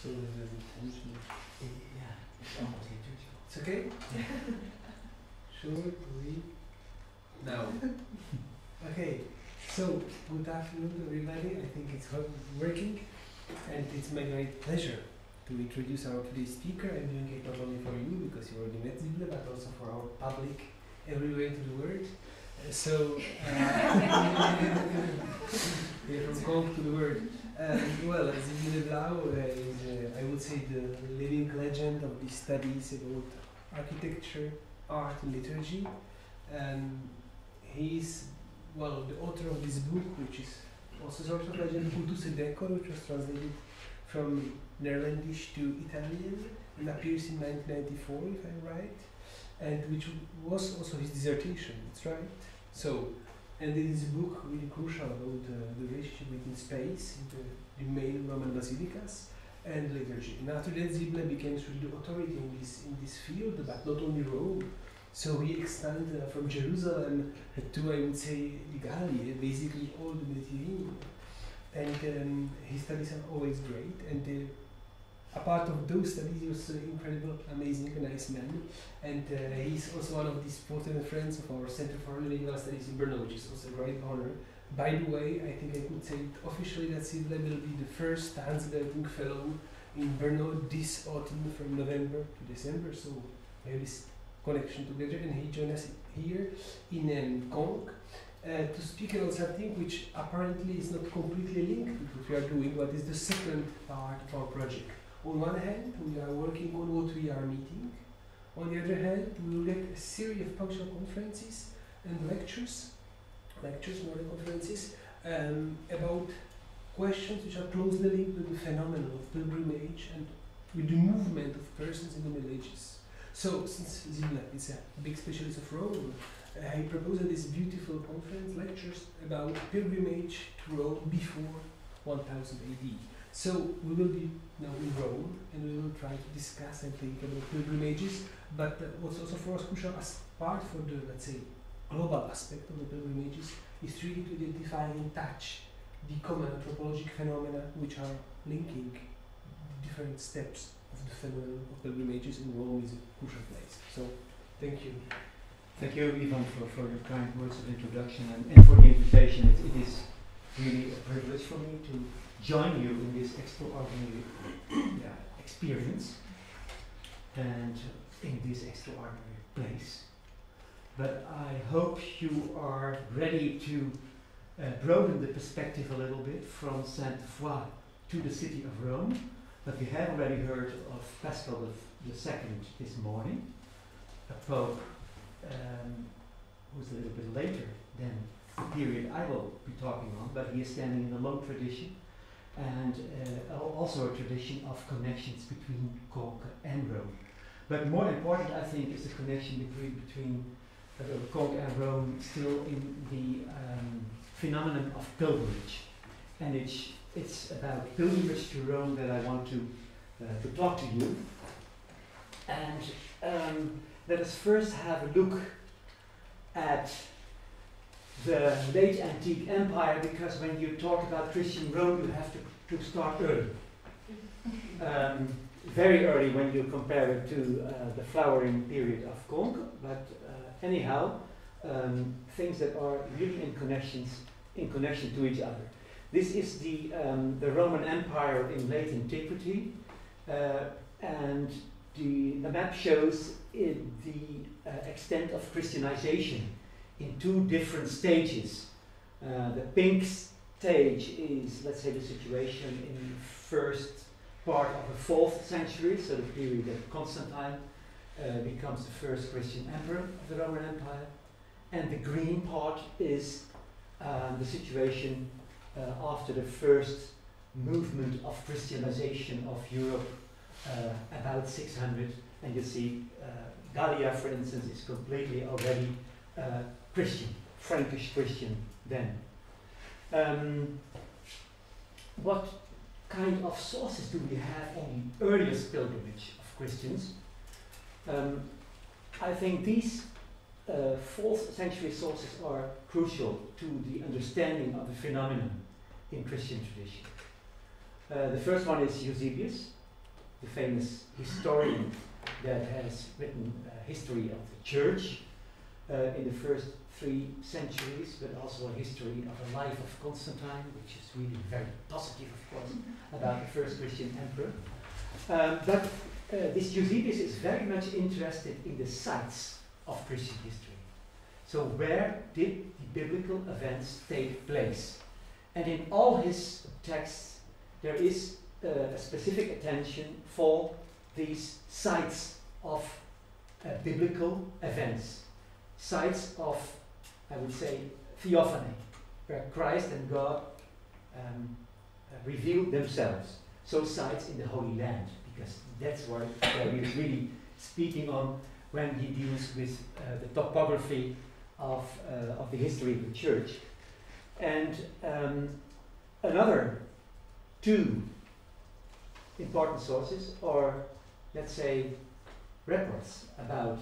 So the retention. Yeah. It's okay? Should we? No. Okay, so good afternoon everybody. I think it's working, and it's my great pleasure to introduce our today's speaker. I'm doing it not only for you because you already met Zible, but also for our public everywhere to the world. From Congo to the world. Well, Zible Blau is, I would say, the living legend of these studies about architecture, art, and liturgy. He's, well, the author of this book, which is also sort of legend, Cultus et Decor, which was translated from Netherlandish to Italian and appears in 1994, if I'm right, and which was also his dissertation, that's right. So, and in this book, really crucial about the relationship between space, the main Roman basilicas, and liturgy. And after that, Zible became really authority in this field, but not only Rome. So he extended from Jerusalem to, I would say, Galilee, basically all the Mediterranean. And his studies are always great. And apart of those studies, he was incredible, amazing, nice man. And he's also one of these important friends of our Center for Medieval Studies in Brno, which is also a great honor. By the way, I think I could say it officially that Zible will be the first Hans-Geltung Fellow in Brno this autumn, from November to December. So there is connection together, and he joined us here in Kong. To speak about something which apparently is not completely linked with what we are doing, but is the second part of our project. On one hand, we are working on what we are meeting. On the other hand, we will get a series of punctual conferences and lectures, more than conferences, about questions which are closely linked with the phenomenon of pilgrimage and with the movement of persons in the villages. So, since Zible is a big specialist of Rome, he proposed this beautiful conference, lectures about pilgrimage to Rome before 1000 AD. So we will be now in Rome, and we will try to discuss and think about pilgrimages, but what's also for us crucial as part for the, let's say, global aspect of the pilgrimages is really to identify and touch the common anthropologic phenomena which are linking different steps of the phenomenon of pilgrimages, and Rome is a crucial place. So, thank you. Thank you, Ivan, for your kind words of introduction and for the invitation. It is really a privilege for me to join you in this extraordinary experience and in this extraordinary place. But I hope you are ready to broaden the perspective a little bit from Sainte-Foy to the city of Rome. But we have already heard of Paschal II this morning, a pope who's a little bit later than the period I will be talking on, but he is standing in a long tradition, and also a tradition of connections between Conques and Rome. But more important, I think, is the connection between Conques and Rome still in the phenomenon of pilgrimage. And it's about pilgrimage to Rome that I want to talk to you. And let us first have a look at the late antique empire, because when you talk about Christian Rome, you have to start early. Very early when you compare it to the flowering period of Conques, but anyhow, things that are really in connection to each other. This is the Roman Empire in late antiquity, and the map shows the extent of Christianization in two different stages. The pink stage is, let's say, the situation in the first part of the 4th century, so the period that Constantine becomes the first Christian emperor of the Roman Empire. And the green part is the situation after the first movement of Christianization of Europe, about 600. And you see Gallia, for instance, is completely already Christian, Frankish Christian then. What kind of sources do we have on the earliest pilgrimage of Christians? I think these 4th century sources are crucial to the understanding of the phenomenon in Christian tradition. The first one is Eusebius, the famous historian that has written history of the church in the first 3 centuries, but also a history of the life of Constantine, which is really very positive, of course, about the first Christian emperor. But this Eusebius is very much interested in the sites of Christian history. So where did the biblical events take place? And in all his texts, there is a specific attention for these sites of biblical events, sites of, I would say, theophany, where Christ and God revealed themselves. So sites in the Holy Land, because that's what he's really speaking on when he deals with the topography of the history of the church. And another 2 important sources, or let's say records about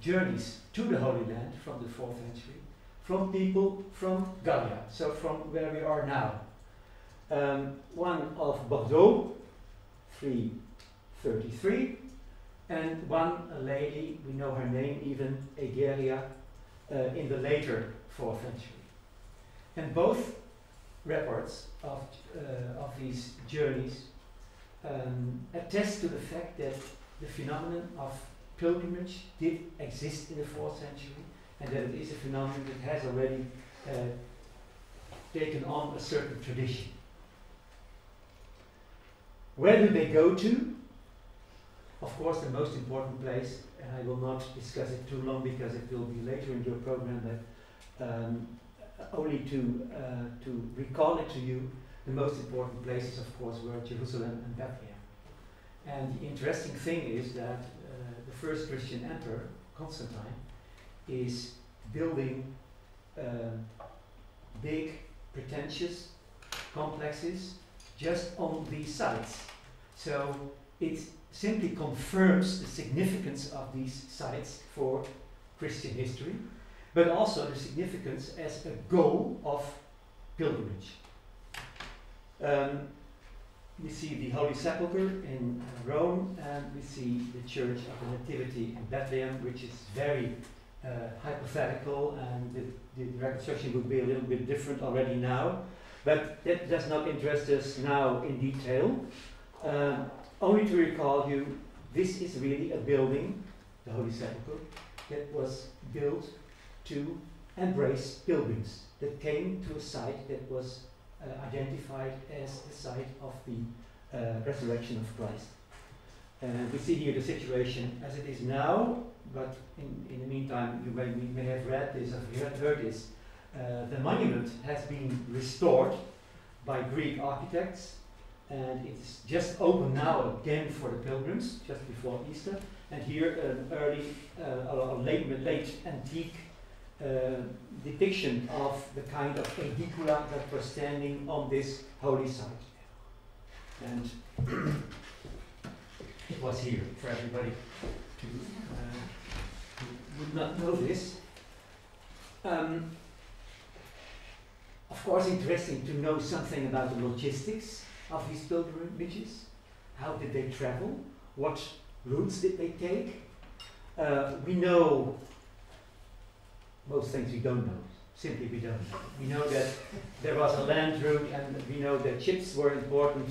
journeys to the Holy Land from the 4th century, from people from Gallia, so from where we are now. One of Bordeaux, 333, and one a lady, we know her name even, Egeria, in the later 4th century. And both reports of these journeys attest to the fact that the phenomenon of pilgrimage did exist in the 4th century, and that it is a phenomenon that has already taken on a certain tradition. Where do they go to? Of course, the most important place, and I will not discuss it too long because it will be later in your program, but only to recall it to you, the most important places, of course, were Jerusalem and Bethlehem. And the interesting thing is that the first Christian emperor, Constantine, is building big, pretentious complexes just on these sites. So it simply confirms the significance of these sites for Christian history, but also the significance as a goal of pilgrimage. We see the Holy Sepulchre in Rome, and we see the Church of the Nativity in Bethlehem, which is very hypothetical, and the reconstruction would be a little bit different already now, but that does not interest us now in detail. Only to recall you, this is really a building, the Holy Sepulchre, that was built to embrace pilgrims that came to a site that was identified as the site of the resurrection of Christ. We see here the situation as it is now, but in the meantime, you may have read this or you have heard this. The monument has been restored by Greek architects, and it's just open now again for the pilgrims, just before Easter. And here an early, late antique depiction of the kind of edicula that were standing on this holy site. And it was here for everybody who would not know this. Of course, interesting to know something about the logistics of these pilgrimages. How did they travel? What routes did they take? We know most things we don't know, simply we don't know. We know that there was a land route, and we know that ships were important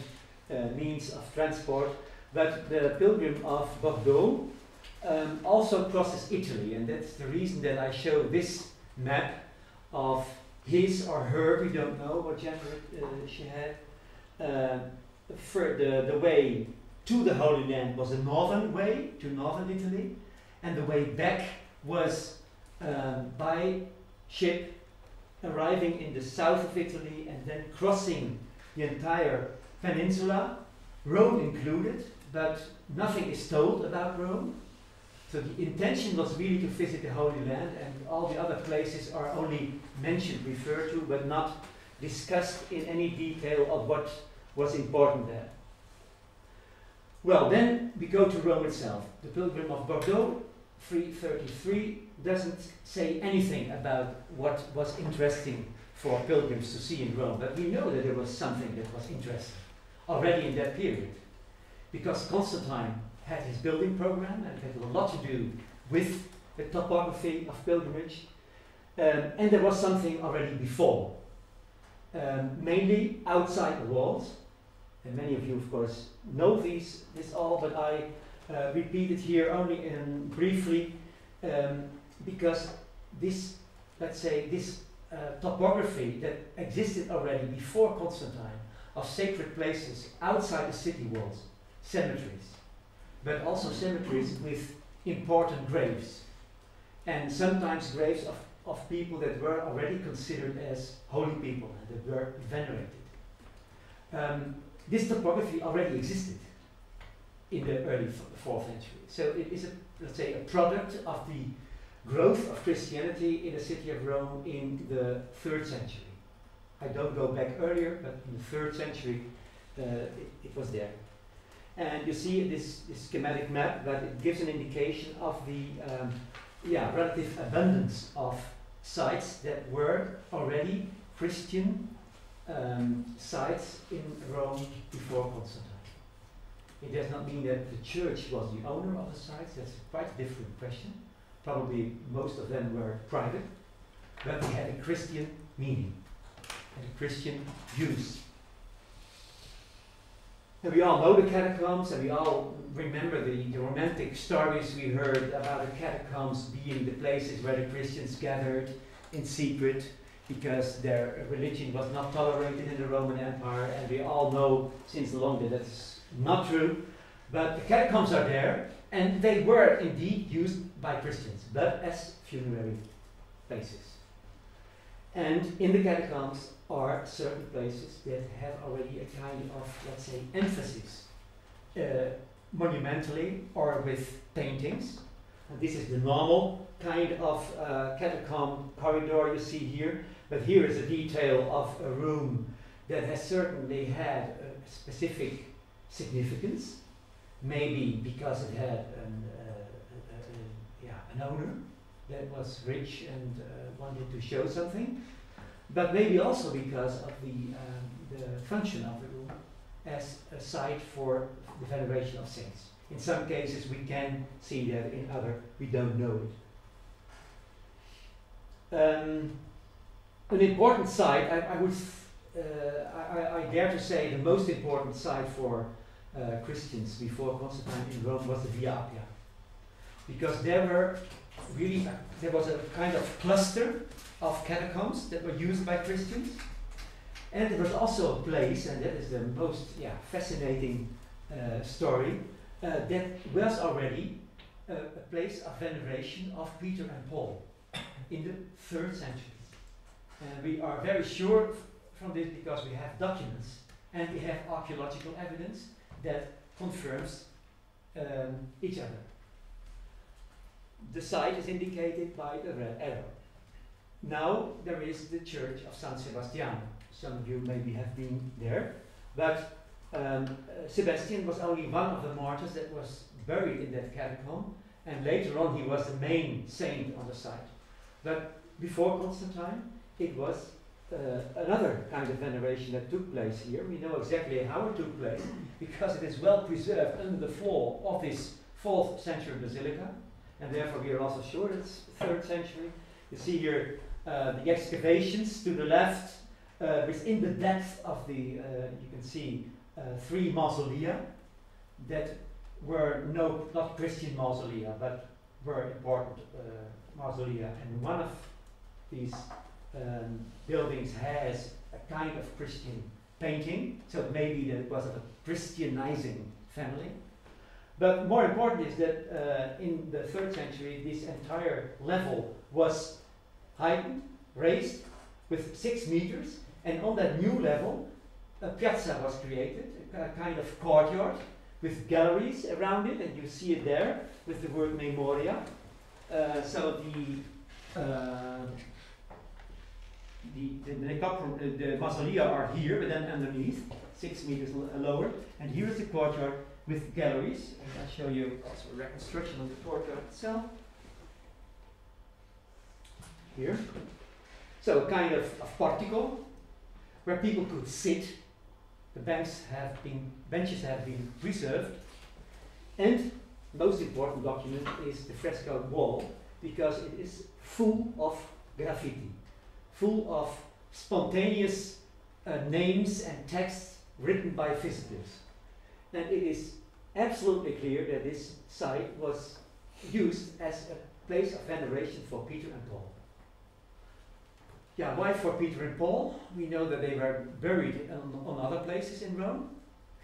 means of transport, but the pilgrim of Bordeaux also crosses Italy, and that's the reason that I show this map of his or her, we don't know what gender she had. For the way to the Holy Land was the northern way, to northern Italy, and the way back was by ship, arriving in the south of Italy and then crossing the entire peninsula, Rome included, but nothing is told about Rome. So the intention was really to visit the Holy Land, and all the other places are only mentioned, referred to, but not discussed in any detail of what was important there. Well, then we go to Rome itself. The Pilgrim of Bordeaux, 333, doesn't say anything about what was interesting for pilgrims to see in Rome, but we know that there was something that was interesting already in that period. because Constantine had his building program and had a lot to do with the topography of pilgrimage. And there was something already before, mainly outside the walls. And many of you, of course, know this all, but I repeat it here only briefly, because this, let's say, this topography that existed already before Constantine of sacred places outside the city walls, cemeteries, but also cemeteries with important graves, and sometimes graves of people that were already considered as holy people and that were venerated. This topography already existed in the early 4th century. So it is, let's say, a product of the growth of Christianity in the city of Rome in the 3rd century. I don't go back earlier, but in the 3rd century it was there. And you see this schematic map, but it gives an indication of the relative abundance of sites that were already Christian sites in Rome before Constantine. It does not mean that the church was the owner of the sites. That's quite a different question. Probably most of them were private, but they had a Christian meaning and a Christian use. And we all know the catacombs, and we all remember the romantic stories we heard about the catacombs being the places where the Christians gathered in secret because their religion was not tolerated in the Roman Empire, and we all know since long that that's not true. But the catacombs are there, and they were indeed used by Christians, but as funerary places. And in the catacombs are certain places that have already a kind of, let's say, emphasis, monumentally or with paintings. And this is the normal kind of catacomb corridor you see here, but here is a detail of a room that has certainly had a specific significance, maybe because it had an owner that was rich and wanted to show something, but maybe also because of the function of the room as a site for the veneration of saints. In some cases we can see that, in others we don't know it. An important site, I dare to say the most important site for Christians before Constantine in Rome was the Via Appia, because there were really, there was a kind of cluster of catacombs that were used by Christians, and there was also a place, and that is the most fascinating story, that was already a place of veneration of Peter and Paul in the 3rd century. And we are very sure from this because we have documents and we have archaeological evidence that confirms each other. The site is indicated by the red arrow. Now there is the church of San Sebastiano. Some of you maybe have been there, but Sebastian was only one of the martyrs that was buried in that catacomb, and later on he was the main saint on the site. But before Constantine, it was another kind of veneration that took place here. We know exactly how it took place because it is well preserved under the floor of this 4th century basilica, and therefore we are also sure it's 3rd century. You see here the excavations to the left, within the depth of the, you can see 3 mausolea that were not Christian mausolea, but were important mausolea. And one of these buildings has a kind of Christian painting, so maybe that was a Christianizing family. But more important is that in the 3rd century, this entire level was heightened, raised with 6 meters, and on that new level, a piazza was created, a kind of courtyard with galleries around it, and you see it there with the word memoria. So the mausolea are here, but then underneath, 6 meters lower, and here is the courtyard with galleries. And I'll show you also a reconstruction of the courtyard itself. Here. So a kind of portico where people could sit the benches have been preserved, and most important document is the fresco wall, because it is full of graffiti, full of spontaneous names and texts written by visitors. And it is absolutely clear that this site was used as a place of veneration for Peter and Paul. Yeah, why for Peter and Paul? We know that they were buried on other places in Rome,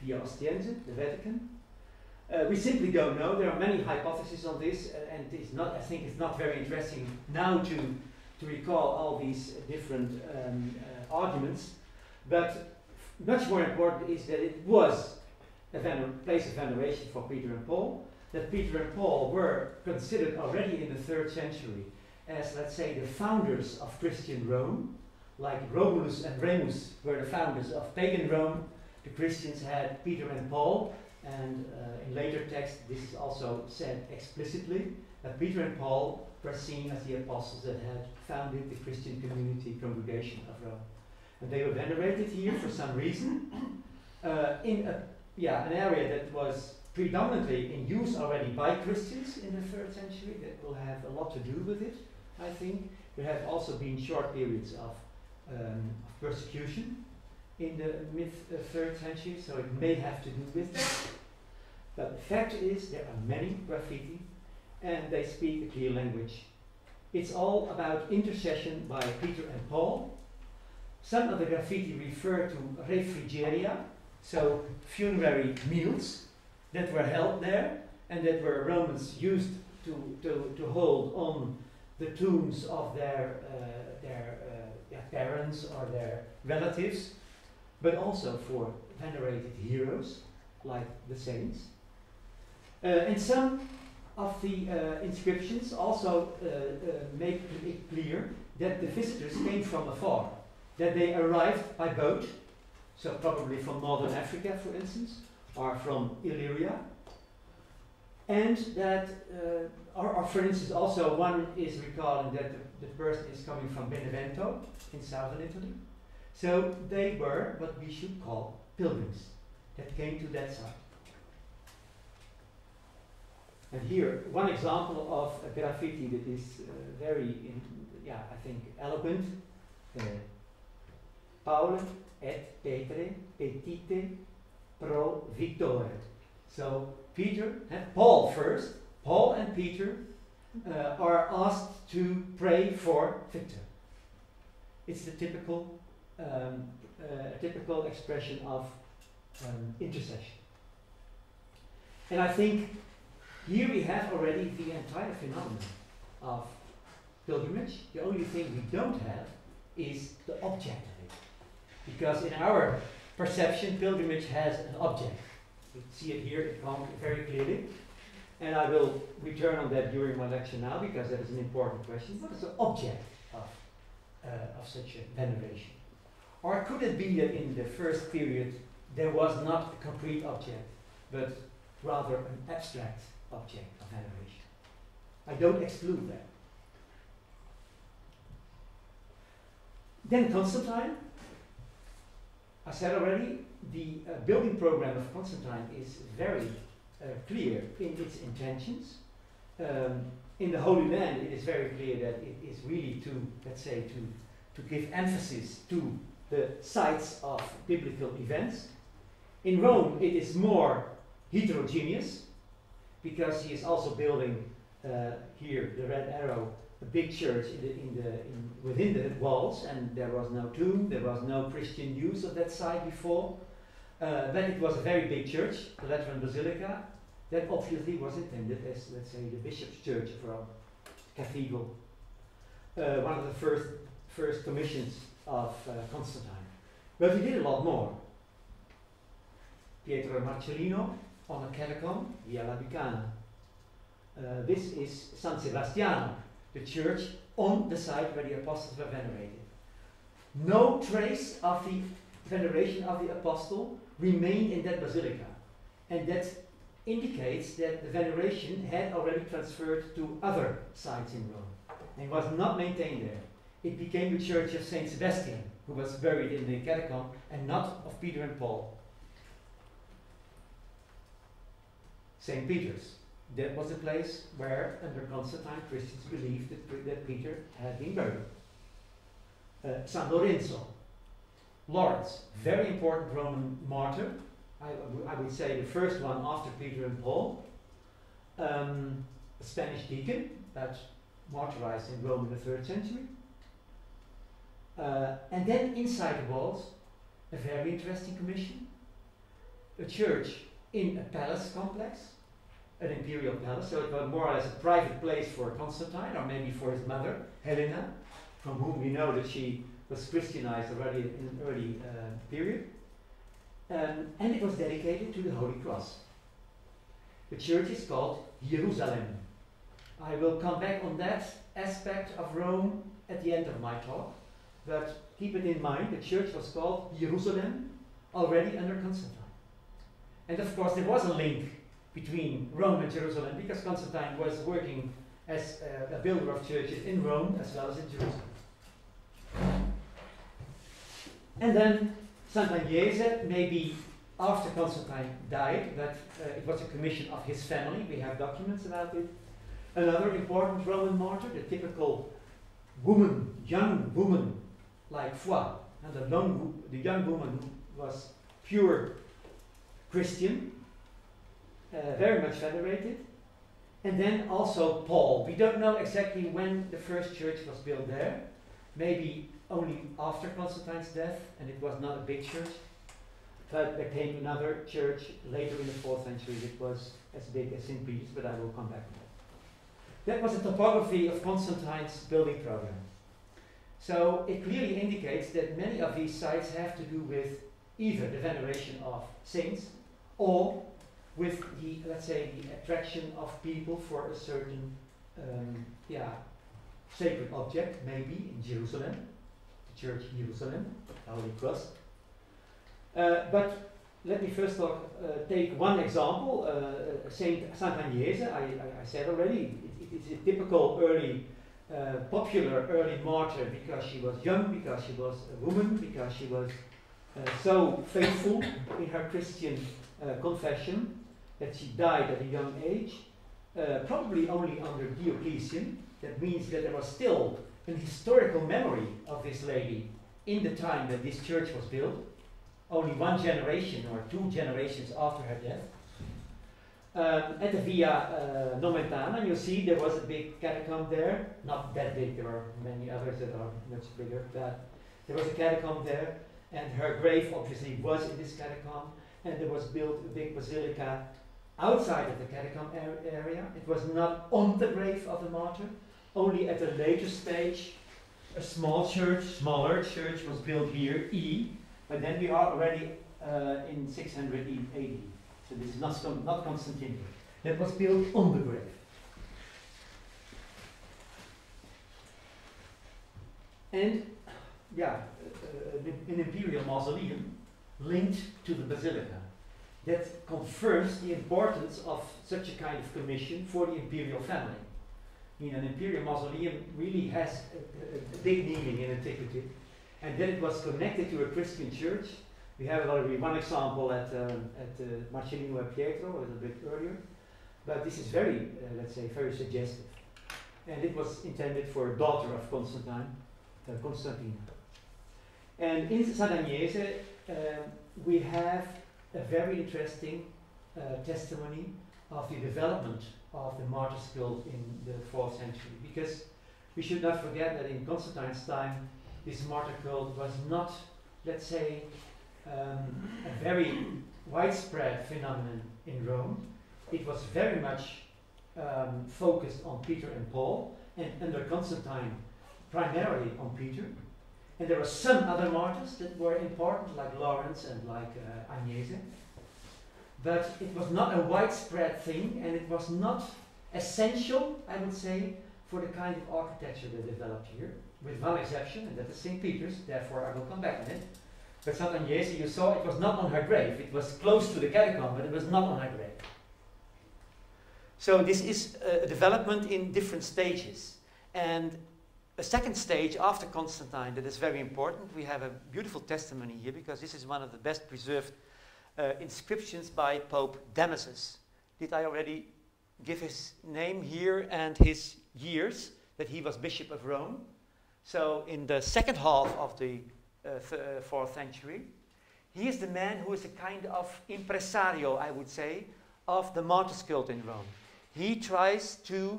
via Ostiense, the Vatican. We simply don't know. There are many hypotheses on this, and it's not, I think it's not very interesting now to recall all these different arguments. But much more important is that it was a place of veneration for Peter and Paul, that Peter and Paul were considered already in the 3rd century as, let's say, the founders of Christian Rome. Like Romulus and Remus were the founders of pagan Rome, the Christians had Peter and Paul, and in later texts this is also said explicitly, that Peter and Paul were seen as the apostles that had founded the Christian community congregation of Rome. And they were venerated here for some reason, in a, an area that was predominantly in use already by Christians in the 3rd century. That will have a lot to do with it, I think. There have also been short periods of persecution in the mid-3rd century, so it may have to do with that. But the fact is there are many graffiti, and they speak a clear language. It's all about intercession by Peter and Paul. Some of the graffiti refer to refrigeria, so funerary meals that were held there, and that were Romans used to hold on the tombs of their parents or their relatives, but also for venerated heroes like the saints. And some of the inscriptions also make it clear that the visitors came from afar, that they arrived by boat, so probably from northern Africa, for instance, or from Illyria, and that, or for instance, also one is recalling that the person is coming from Benevento in southern Italy. So they were what we should call pilgrims that came to that site. And here, one example of a graffiti that is very, I think, eloquent. Paul et Petre petite pro victore. So Peter and Paul first, Paul and Peter are asked to pray for victor. It's the typical, typical expression of intercession. And I think here we have already the entire phenomenon of pilgrimage. The only thing we don't have is the object of it. Because in our perception, pilgrimage has an object. You see it here, it comes very clearly. And I will return on that during my lecture now, because that is an important question. What is the object of such a veneration? Or could it be that in the first period there was not a concrete object, but rather an abstract object of veneration? I don't exclude that. Then Constantine. I said already, the building program of Constantine is very clear in its intentions. In the Holy Land, it is very clear that it is really to, let's say, to give emphasis to the sites of biblical events. In Rome, it is more heterogeneous, because he is also building here, the red arrow, a big church within the walls, and there was no tomb, there was no Christian use of that site before. But it was a very big church, the Lateran Basilica, that obviously was intended as, let's say, the bishop's church of Rome, cathedral. One of the first commissions of Constantine. But he did a lot more. Pietro Marcellino on a catacomb, Via Labicana. This is San Sebastiano, the church on the site where the apostles were venerated. No trace of the veneration of the apostle remained in that basilica. And that indicates that the veneration had already transferred to other sites in Rome and was not maintained there. It became the church of Saint Sebastian, who was buried in the catacomb, and not of Peter and Paul. St. Peter's. That was the place where, under Constantine, Christians believed that Peter had been buried. San Lorenzo. Lawrence, very important Roman martyr. I would say the first one after Peter and Paul. A Spanish deacon that martyrized in Rome in the 3rd century. And then inside the walls, a very interesting commission. A church in a palace complex, an imperial palace, so it was more or less a private place for Constantine, or maybe for his mother, Helena, from whom we know that she was Christianized already in an early period. And it was dedicated to the Holy Cross. The church is called Jerusalem. I will come back on that aspect of Rome at the end of my talk, but keep it in mind, the church was called Jerusalem already under Constantine. And of course there was a link between Rome and Jerusalem, because Constantine was working as a builder of churches in Rome as well as in Jerusalem. And then Sant'Agnese, maybe after Constantine died, but it was a commission of his family, we have documents about it. Another important Roman martyr, the typical woman, young woman like Foy, and the young woman who was pure Christian, very much venerated. And then also Paul. We don't know exactly when the first church was built there. Maybe only after Constantine's death, and it was not a big church. But there came another church later in the 4th century that was as big as St. Peter's, but I will come back to that. That was a topography of Constantine's building program. So it clearly indicates that many of these sites have to do with either the veneration of saints or with the, let's say, the attraction of people for a certain sacred object, maybe in Jerusalem, the church Jerusalem, Holy Cross. But let me first take one example, Sant'Agnese. I said already, it's a typical early, popular early martyr, because she was young, because she was a woman, because she was so faithful in her Christian confession that she died at a young age, probably only under Diocletian. That means that there was still an historical memory of this lady in the time that this church was built, only one generation or two generations after her death. At the Via Nomentana, you see there was a big catacomb there, not that big, there are many others that are much bigger, but there was a catacomb there, and her grave obviously was in this catacomb, and there was built a big basilica outside of the catacomb area. It was not on the grave of the martyr, only at a later stage a smaller church was built here, E, but then we are already in 680. So this is not Constantine. That was built on the grave. And an imperial mausoleum linked to the basilica. That confirms the importance of such a kind of commission for the imperial family. I mean, an imperial mausoleum really has a big meaning in antiquity. And then it was connected to a Christian church. We have already one example at Marcellino e Pietro, a little bit earlier. But this is very, let's say, very suggestive. And it was intended for a daughter of Constantine, Constantina. And in Sant'Agnese, we have a very interesting testimony of the development of the martyr's cult in the 4th century. Because we should not forget that in Constantine's time, this martyr cult was not, let's say, a very widespread phenomenon in Rome. It was very much focused on Peter and Paul, and under Constantine, primarily on Peter. And there were some other martyrs that were important, like Lawrence and like Agnese. But it was not a widespread thing, and it was not essential, I would say, for the kind of architecture that developed here, with one exception, and that is St. Peter's, therefore I will come back on it. But Sant'Agnese, you saw, it was not on her grave. It was close to the catacomb, but it was not on her grave. So this is a development in different stages. And a second stage after Constantine that is very important, we have a beautiful testimony here, because this is one of the best preserved inscriptions by Pope Damasus did I already give his name here and his years that he was Bishop of Rome. So in the second half of the 4th century, he is the man who is a kind of impresario, I would say, of the martyrs' cult in Rome. He tries to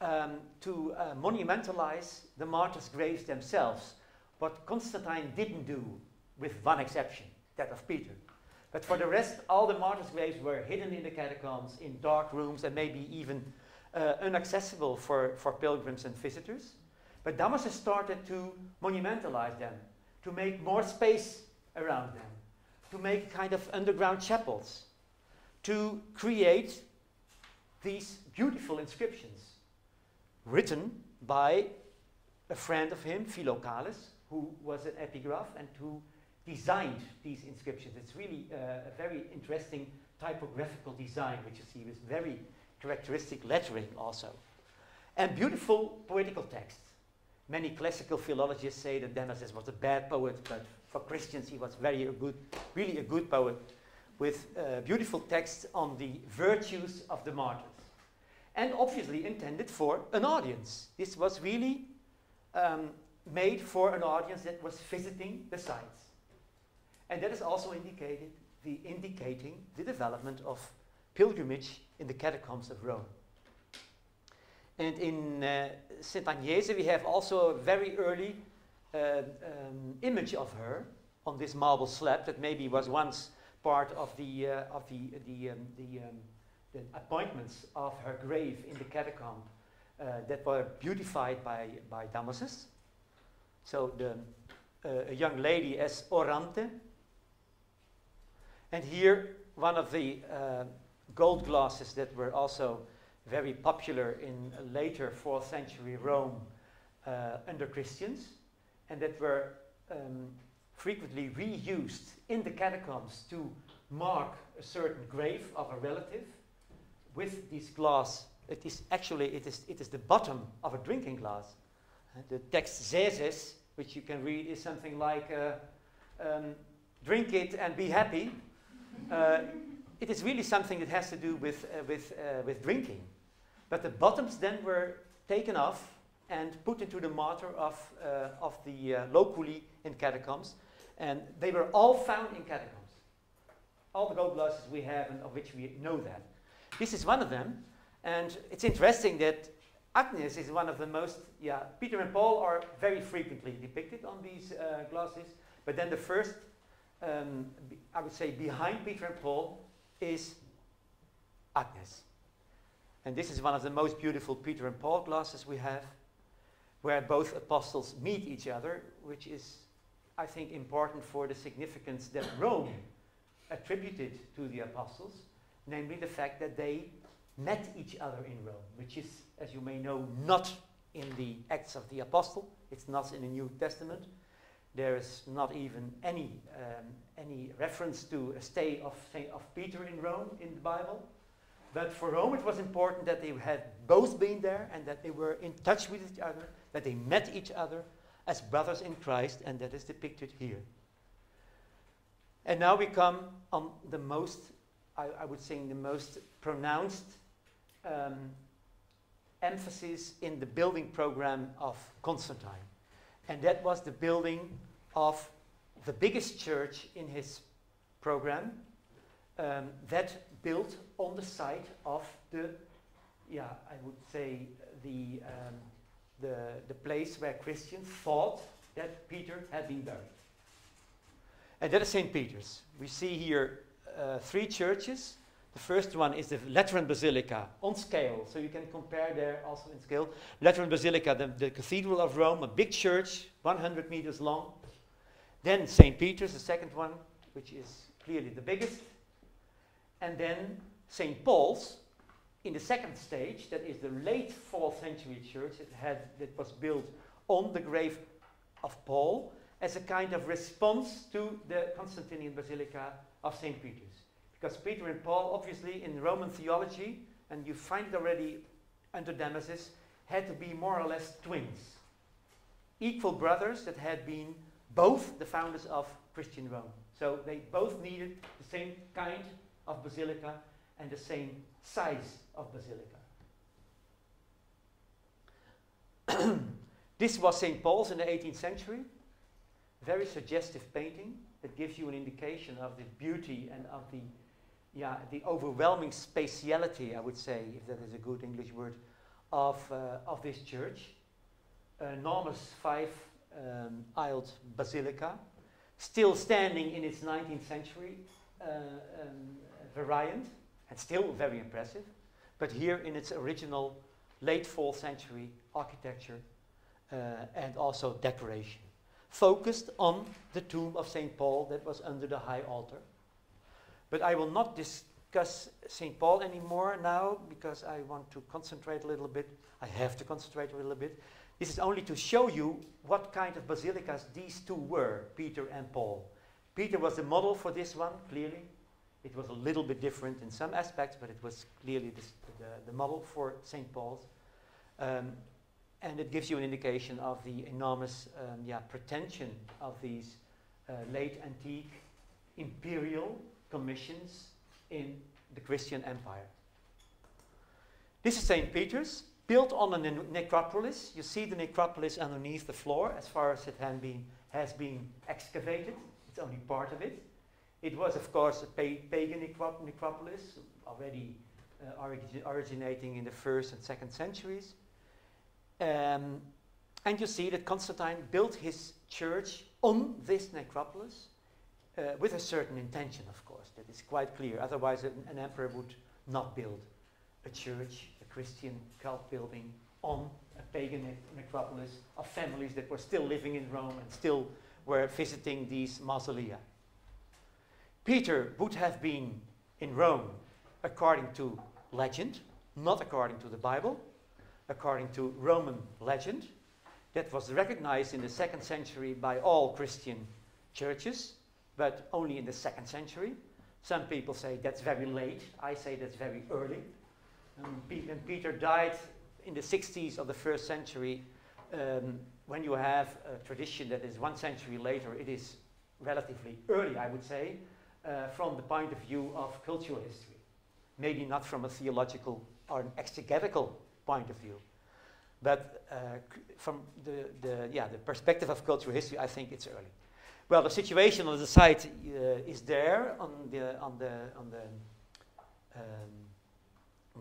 monumentalize the martyrs' graves themselves, what Constantine didn't do, with one exception, that of Peter. But for the rest, all the martyrs' graves were hidden in the catacombs, in dark rooms, and maybe even inaccessible for pilgrims and visitors. But Damasus started to monumentalize them, to make more space around them, to make kind of underground chapels, to create these beautiful inscriptions written by a friend of him, Philokalus, who was an epigraph and who designed these inscriptions. It's really a very interesting typographical design, which you see with very characteristic lettering also. And beautiful poetical texts. Many classical philologists say that Damasus was a bad poet, but for Christians he was really a good poet, with beautiful texts on the virtues of the martyrs. And obviously intended for an audience. This was really made for an audience that was visiting the sites. And that is also indicating the development of pilgrimage in the catacombs of Rome. And in St. Agnese we have also a very early image of her on this marble slab that maybe was once part of the appointments of her grave in the catacomb that were beautified by Damasus. So a young lady as Orante. And here one of the gold glasses that were also very popular in later 4th century Rome under Christians, and that were frequently reused in the catacombs to mark a certain grave of a relative with this glass. It is the bottom of a drinking glass. The text Zezes, which you can read, is something like drink it and be happy. It is really something that has to do with drinking. But the bottoms then were taken off and put into the mortar of the loculi in catacombs. And they were all found in catacombs. All the gold glasses we have and of which we know that. This is one of them. And it's interesting that Agnes is one of the most, Peter and Paul are very frequently depicted on these glasses. But then the first, I would say, behind Peter and Paul is Agnes. And this is one of the most beautiful Peter and Paul glasses we have, where both apostles meet each other, which is, I think, important for the significance that Rome attributed to the apostles, namely the fact that they met each other in Rome, which is, as you may know, not in the Acts of the Apostle. It's not in the New Testament. There is not even any reference to a stay of Peter in Rome in the Bible. But for Rome it was important that they had both been there and that they were in touch with each other, that they met each other as brothers in Christ, and that is depicted here. And now we come on the most, I would say, the most pronounced emphasis in the building program of Constantine. And that was the building of the biggest church in his program, that built on the site of the, I would say, the place where Christians thought that Peter had been buried. And that is St. Peter's. We see here three churches. The first one is the Lateran Basilica on scale, so you can compare there also in scale. Lateran Basilica, the Cathedral of Rome, a big church, 100 meters long. Then St. Peter's, the second one, which is clearly the biggest. And then St. Paul's in the second stage, that is the late 4th century church that was built on the grave of Paul as a kind of response to the Constantinian Basilica of St. Peter's. Because Peter and Paul, obviously, in Roman theology, and you find it already under Damasus, had to be more or less twins. Equal brothers that had been both the founders of Christian Rome. So they both needed the same kind of basilica and the same size of basilica. This was St. Paul's in the 18th century. Very suggestive painting that gives you an indication of the beauty and of the overwhelming spatiality, I would say, if that is a good English word, of this church. An enormous five-aisled basilica, still standing in its 19th century variant, and still very impressive, but here in its original late 4th century architecture and also decoration, focused on the tomb of St. Paul that was under the high altar. But I will not discuss St. Paul anymore now, because I want to concentrate a little bit. I have to concentrate a little bit. This is only to show you what kind of basilicas these two were, Peter and Paul. Peter was the model for this one, clearly. It was a little bit different in some aspects, but it was clearly the model for St. Paul's. And it gives you an indication of the enormous pretension of these late antique imperial commissions in the Christian Empire. This is St. Peter's, built on a necropolis. You see the necropolis underneath the floor as far as it has been excavated. It's only part of it. It was, of course, a pagan necropolis, already originating in the 1st and 2nd centuries. And you see that Constantine built his church on this necropolis with a certain intention, of course. That is quite clear. Otherwise, an emperor would not build a church, a Christian cult building, on a pagan necropolis of families that were still living in Rome and still were visiting these mausolea. Peter would have been in Rome according to legend, not according to the Bible, according to Roman legend. That was recognized in the 2nd century by all Christian churches, but only in the 2nd century. Some people say that's very late. I say that's very early. And Peter died in the 60s of the 1st century. When you have a tradition that is 1 century later, it is relatively early, I would say, from the point of view of cultural history. Maybe not from a theological or an exegetical point of view, but from the perspective of cultural history, I think it's early. Well, the situation on the site is there on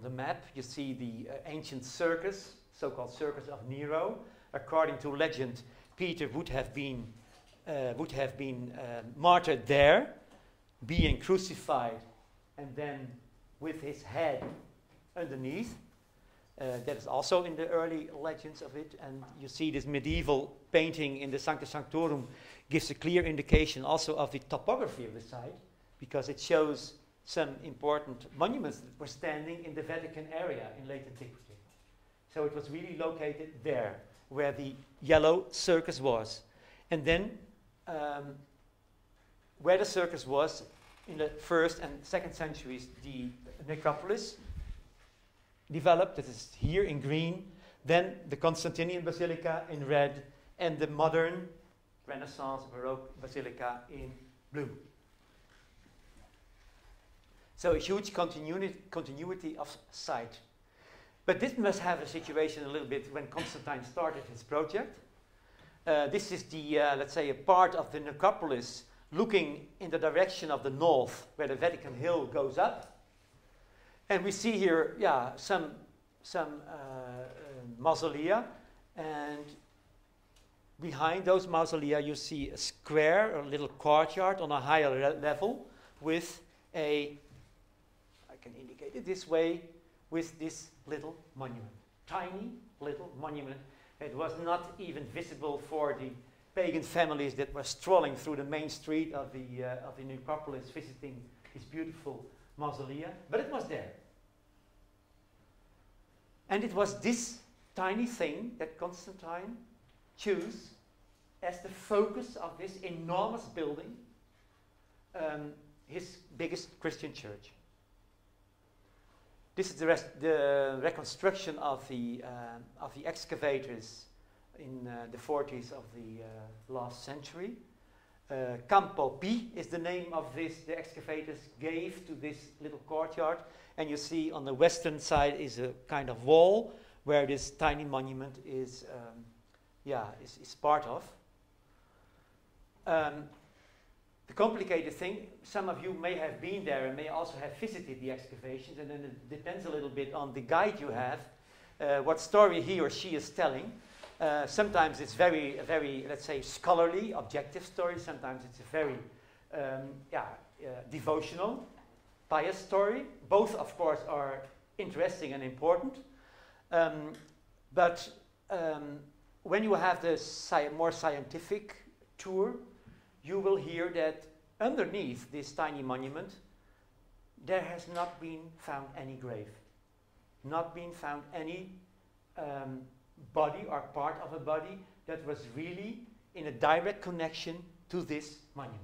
the map. You see the ancient circus, so-called circus of Nero. According to legend, Peter would have been martyred there, being crucified, and then with his head underneath. That is also in the early legends of it, and you see this medieval painting in the Sancta Sanctorum gives a clear indication also of the topography of the site, because it shows some important monuments that were standing in the Vatican area in late antiquity. So it was really located there, where the yellow circus was. And then where the circus was in the 1st and 2nd centuries, the necropolis developed, that is here in green, then the Constantinian Basilica in red, and the modern Renaissance Baroque Basilica in blue. So a huge continuity of site. But this must have a situation a little bit when Constantine started his project. This is the, let's say, a part of the necropolis looking in the direction of the north, where the Vatican Hill goes up. And we see here, some mausolea, and behind those mausolea you see a square, a little courtyard on a higher level with a, I can indicate it this way, with this little monument. Tiny little monument. It was not even visible for the pagan families that were strolling through the main street of the necropolis, visiting this beautiful mausolea, but it was there. And it was this tiny thing that Constantine chose as the focus of this enormous building, his biggest Christian church. This is the reconstruction of the excavators in the 40s of the last century. Campo P is the name of this, the excavators gave to this little courtyard. And you see on the western side is a kind of wall where this tiny monument is, is part of. The complicated thing, some of you may have been there and may also have visited the excavations, and then it depends a little bit on the guide you have, what story he or she is telling. Sometimes it's very, very, let's say, scholarly, objective story. Sometimes it's a very devotional, pious story. Both, of course, are interesting and important. When you have the more scientific tour, you will hear that underneath this tiny monument, there has not been found any grave, not been found any body or part of a body that was really in a direct connection to this monument.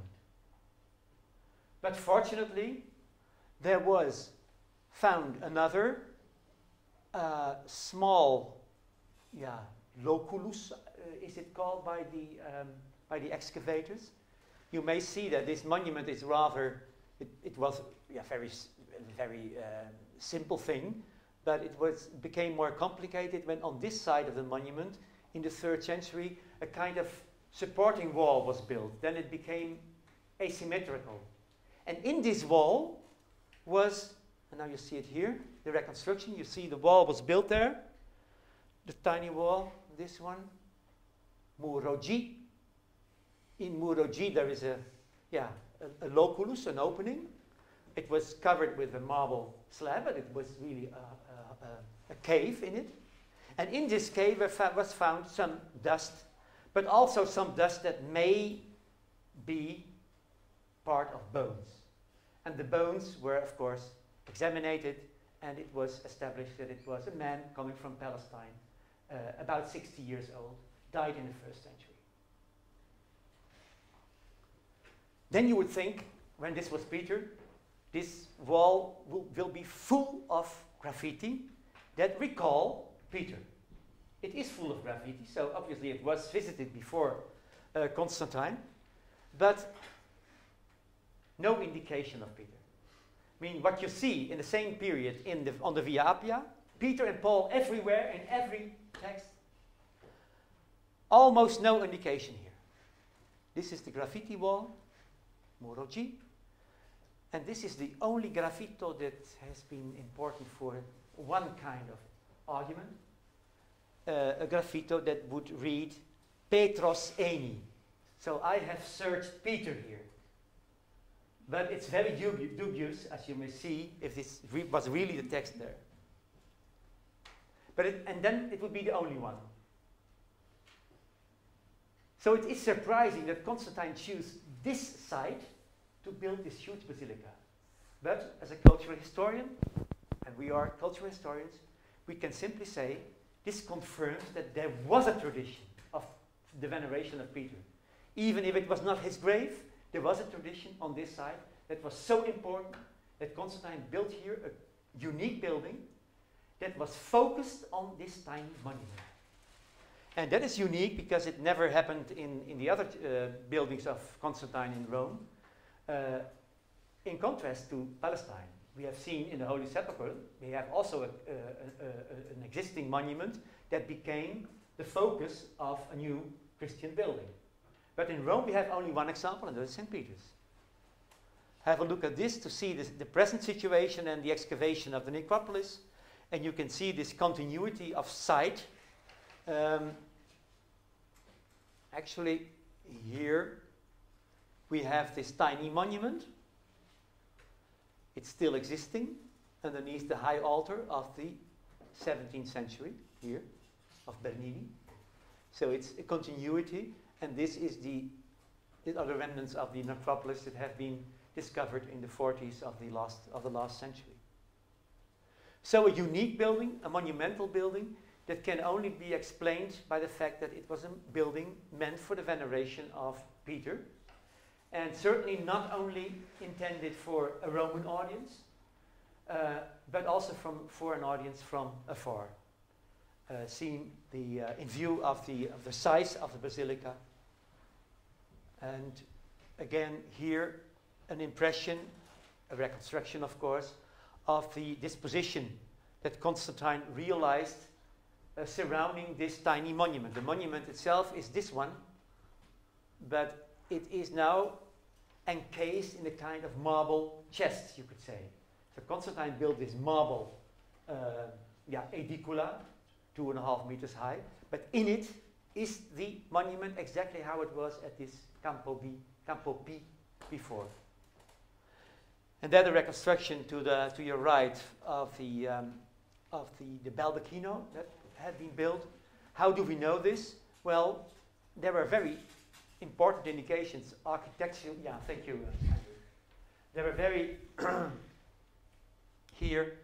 But fortunately, there was found another small loculus, is it called by the excavators. You may see that this monument is rather, it was a very simple thing, but it became more complicated when on this side of the monument, in the 3rd century, a kind of supporting wall was built. Then it became asymmetrical. And in this wall was, and now you see it here, the reconstruction. You see the wall was built there, the tiny wall, this one, Muroji. In Muroji, there is a loculus, an opening. It was covered with a marble slab, but it was really a cave in it. And in this cave was found some dust, but also some dust that may be part of bones. And the bones were, of course, examined, and it was established that it was a man coming from Palestine, about 60 years old, died in the 1st century. Then you would think, when this was Peter, this wall will be full of graffiti that recall Peter. It is full of graffiti, so obviously it was visited before Constantine, but no indication of Peter. I mean, what you see in the same period on the Via Appia, Peter and Paul everywhere in every text, almost no indication here. This is the graffiti wall, Muroji. And this is the only graffito that has been important for one kind of argument, a graffito that would read Petros Eni. So I have searched Peter here. But it's very dubious, as you may see, if this was really the text there. But and then it would be the only one. So it is surprising that Constantine chose this site to build this huge basilica. But as a cultural historian, and we are cultural historians, we can simply say this confirms that there was a tradition of the veneration of Peter. Even if it was not his grave, there was a tradition on this site that was so important that Constantine built here a unique building that was focused on this tiny monument. And that is unique because it never happened in the other buildings of Constantine in Rome. In contrast to Palestine, we have seen in the Holy Sepulchre, we have also an existing monument that became the focus of a new Christian building. But in Rome, we have only one example, and that is St. Peter's. Have a look at this to see the present situation and the excavation of the necropolis, and you can see this continuity of site. Actually, here we have this tiny monument. It's still existing underneath the high altar of the 17th century here, of Bernini. So it's a continuity, and this is these are the remnants of the necropolis that have been discovered in the 40s of the last century. So a unique building, a monumental building, that can only be explained by the fact that it was a building meant for the veneration of Peter, and certainly not only intended for a Roman audience, but also for an audience from afar, seeing in view of the size of the basilica and again here an impression, a reconstruction of course, of the disposition that Constantijn realized surrounding this tiny monument. The monument itself is this one, but it is now encased in a kind of marble chest, you could say. So Constantijn built this marble edicula, 2.5 meters high, but in it is the monument exactly how it was at this Campo P before. And then the reconstruction to your right of the baldacchino that had been built. How do we know this? Well, there were very important indications, architectural. Yeah, thank you. There were very here.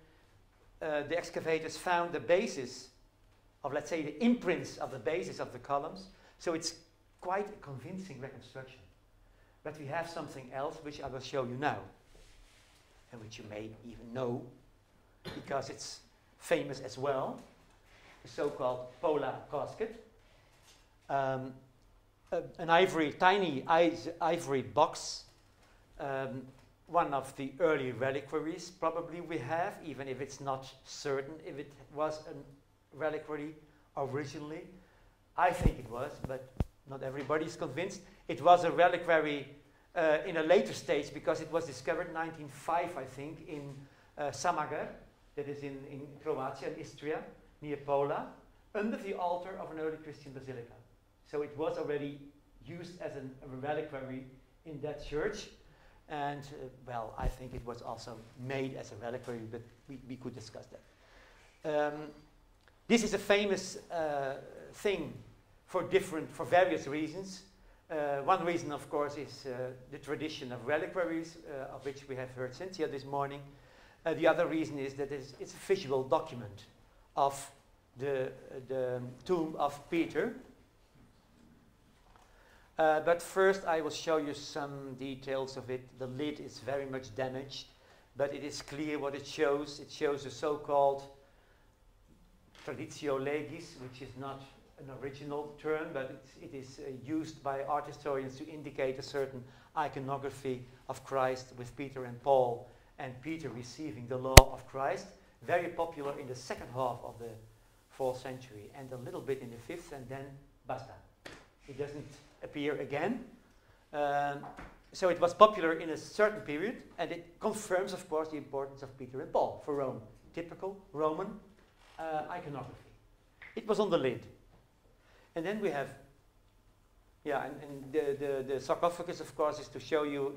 The excavators found the basis of, let's say, the imprints of the basis of the columns. So it's quite a convincing reconstruction. But we have something else which I will show you now, and which you may even know because it's famous as well, the so-called Pola casket. An tiny ivory box, one of the early reliquaries probably we have, even if it's not certain if it was a reliquary originally. I think it was, but not everybody is convinced. It was a reliquary in a later stage because it was discovered in 1905, I think, in Samagar, that is in Croatia and Istria, near Pola, under the altar of an early Christian basilica. So it was already used as a reliquary in that church. And well, I think it was also made as a reliquary, but we could discuss that. This is a famous thing for various reasons. One reason, of course, is the tradition of reliquaries, of which we have heard Cynthia this morning. The other reason is that it's a visual document of the tomb of Peter. But first I will show you some details of it. The lid is very much damaged, but it is clear what it shows. It shows a so-called traditio legis, which is not an original term, but it is used by art historians to indicate a certain iconography of Christ with Peter and Paul, and Peter receiving the law of Christ. Very popular in the second half of the 4th century, and a little bit in the 5th, and then basta. It doesn't appear again. So it was popular in a certain period, and it confirms, of course, the importance of Peter and Paul for Rome. Typical Roman iconography. It was on the lid. And then we have, and the sarcophagus, of course, is to show you,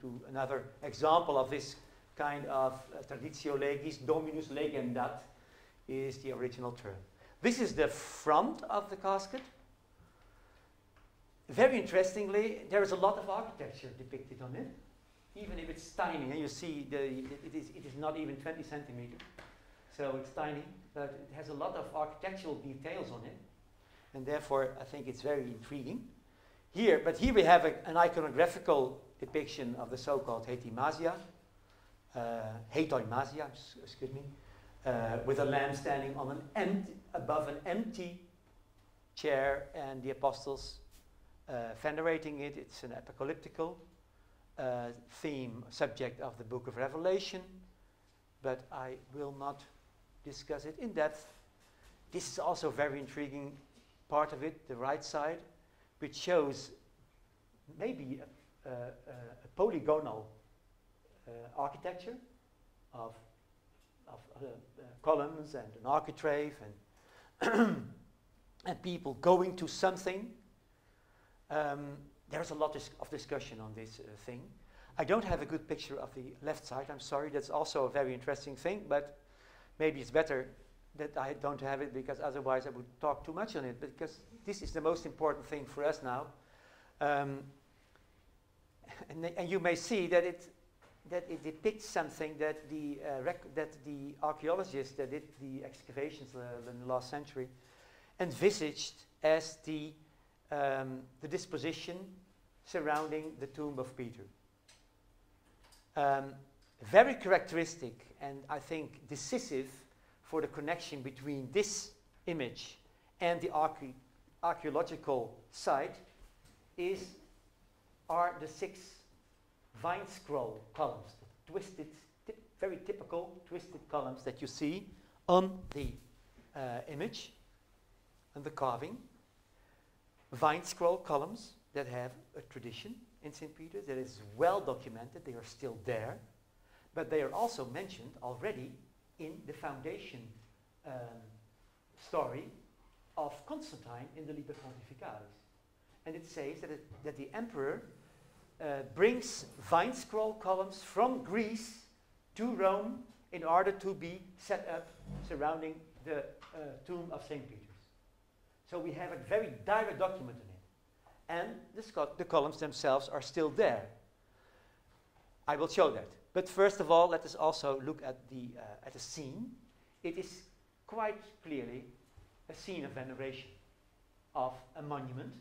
to another example of this kind of traditio legis, dominus legendat is the original term. This is the front of the casket. Very interestingly, there is a lot of architecture depicted on it, even if it's tiny. And you see, it is not even 20 centimeters, so it's tiny, but it has a lot of architectural details on it, and therefore I think it's very intriguing. Here we have an iconographical depiction of the so-called hetoimasia, excuse me, with a lamb standing on above an empty chair, and the apostles venerating it. It's an apocalyptical subject of the Book of Revelation, but I will not discuss it in depth. This is also a very intriguing part of it, the right side, which shows maybe a polygonal architecture of columns and an architrave and, and people going to something. There's a lot of discussion on this thing. I don't have a good picture of the left side, I'm sorry. That's also a very interesting thing, but maybe it's better that I don't have it, because otherwise I would talk too much on it, because this is the most important thing for us now. And you may see that it depicts something that the archaeologists that did the excavations in the last century envisaged as the disposition surrounding the tomb of Peter. Very characteristic, and I think decisive for the connection between this image and the archaeological site, is are the six vine scroll columns, the twisted, very typical twisted columns that you see on the image and the carving. Vine scroll columns that have a tradition in St. Peter's that is well documented. They are still there, but they are also mentioned already in the foundation story of Constantine in the Liber Pontificalis. And it says that, that the emperor brings vine scroll columns from Greece to Rome in order to be set up surrounding the tomb of St. Peter's. So we have a very direct document in it. And the columns themselves are still there. I will show that. But first of all, let us also look at the scene. It is quite clearly a scene of veneration, of a monument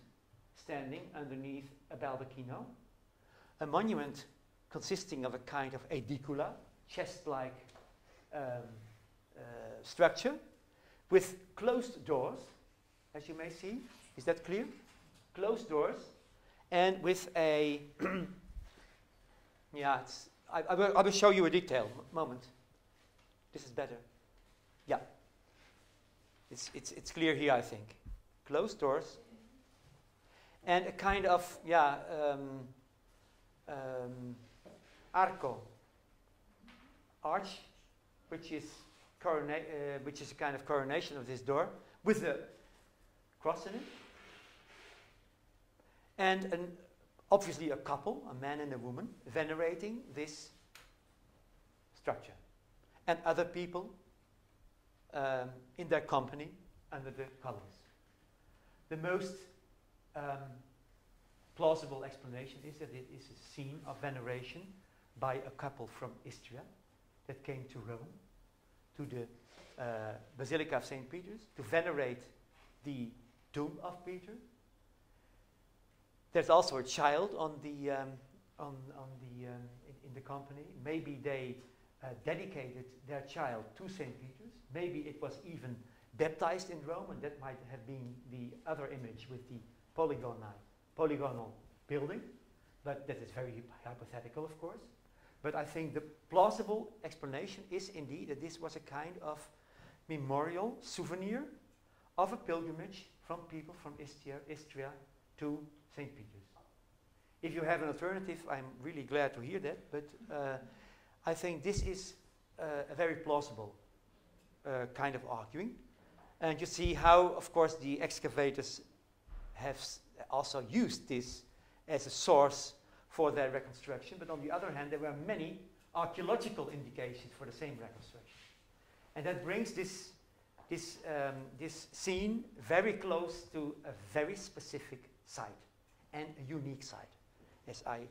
standing underneath a baldacchino, a monument consisting of a kind of aedicula, chest-like structure, with closed doors, as you may see. Is that clear? Closed doors, and with a, yeah, it's, I will show you a detail, moment. This is better. Yeah, it's clear here, I think. Closed doors, and a kind of, yeah, arco, arch, which is a kind of coronation of this door, with a cross in it. And obviously a couple, a man and a woman, venerating this structure. And other people in their company under the columns. The most plausible explanation is that it is a scene of veneration by a couple from Istria that came to Rome, to the Basilica of St. Peter's, to venerate the tomb of Peter. There's also a child on the, in the company. Maybe they dedicated their child to St. Peter's. Maybe it was even baptized in Rome, and that might have been the other image with the polygonal building. But that is very hypothetical, of course. But I think the plausible explanation is indeed that this was a kind of memorial souvenir of a pilgrimage from people from Istria to St. Peter's. If you have an alternative, I'm really glad to hear that, but I think this is a very plausible kind of arguing. And you see how, of course, the excavators have also used this as a source for their reconstruction, but on the other hand, there were many archaeological indications for the same reconstruction. And that brings this scene very close to a very specific site. And a unique side, as I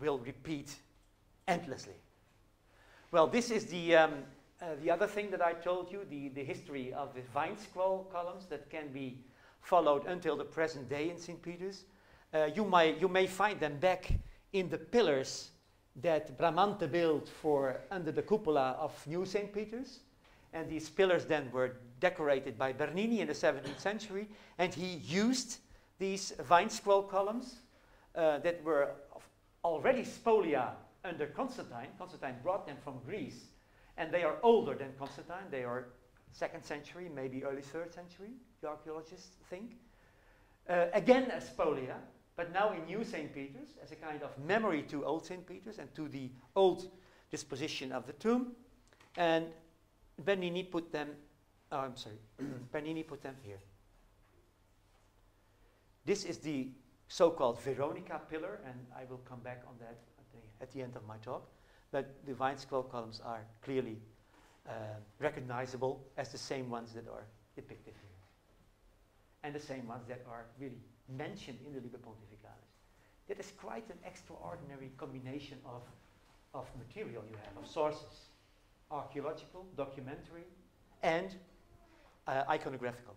will repeat endlessly. Well, this is the other thing that I told you, the history of the vine scroll columns that can be followed until the present day in St. Peter's. You may find them back in the pillars that Bramante built for under the cupola of New St. Peter's. And these pillars then were decorated by Bernini in the 17th century, and he used these vine scroll columns that were already spolia under Constantine. Constantine brought them from Greece, and they are older than Constantine. They are 2nd century, maybe early 3rd century, the archaeologists think. Again as spolia, but now in New St. Peter's, as a kind of memory to Old St. Peter's and to the old disposition of the tomb. And Bernini put them, oh, I'm sorry, Bernini put them here. This is the so-called Veronica pillar, and I will come back on that at the end of my talk. But the vine scroll columns are clearly recognizable as the same ones that are depicted here. And the same ones that are really mentioned in the Liber Pontificalis. That is quite an extraordinary combination of material you have, of sources. Archaeological, documentary, and iconographical.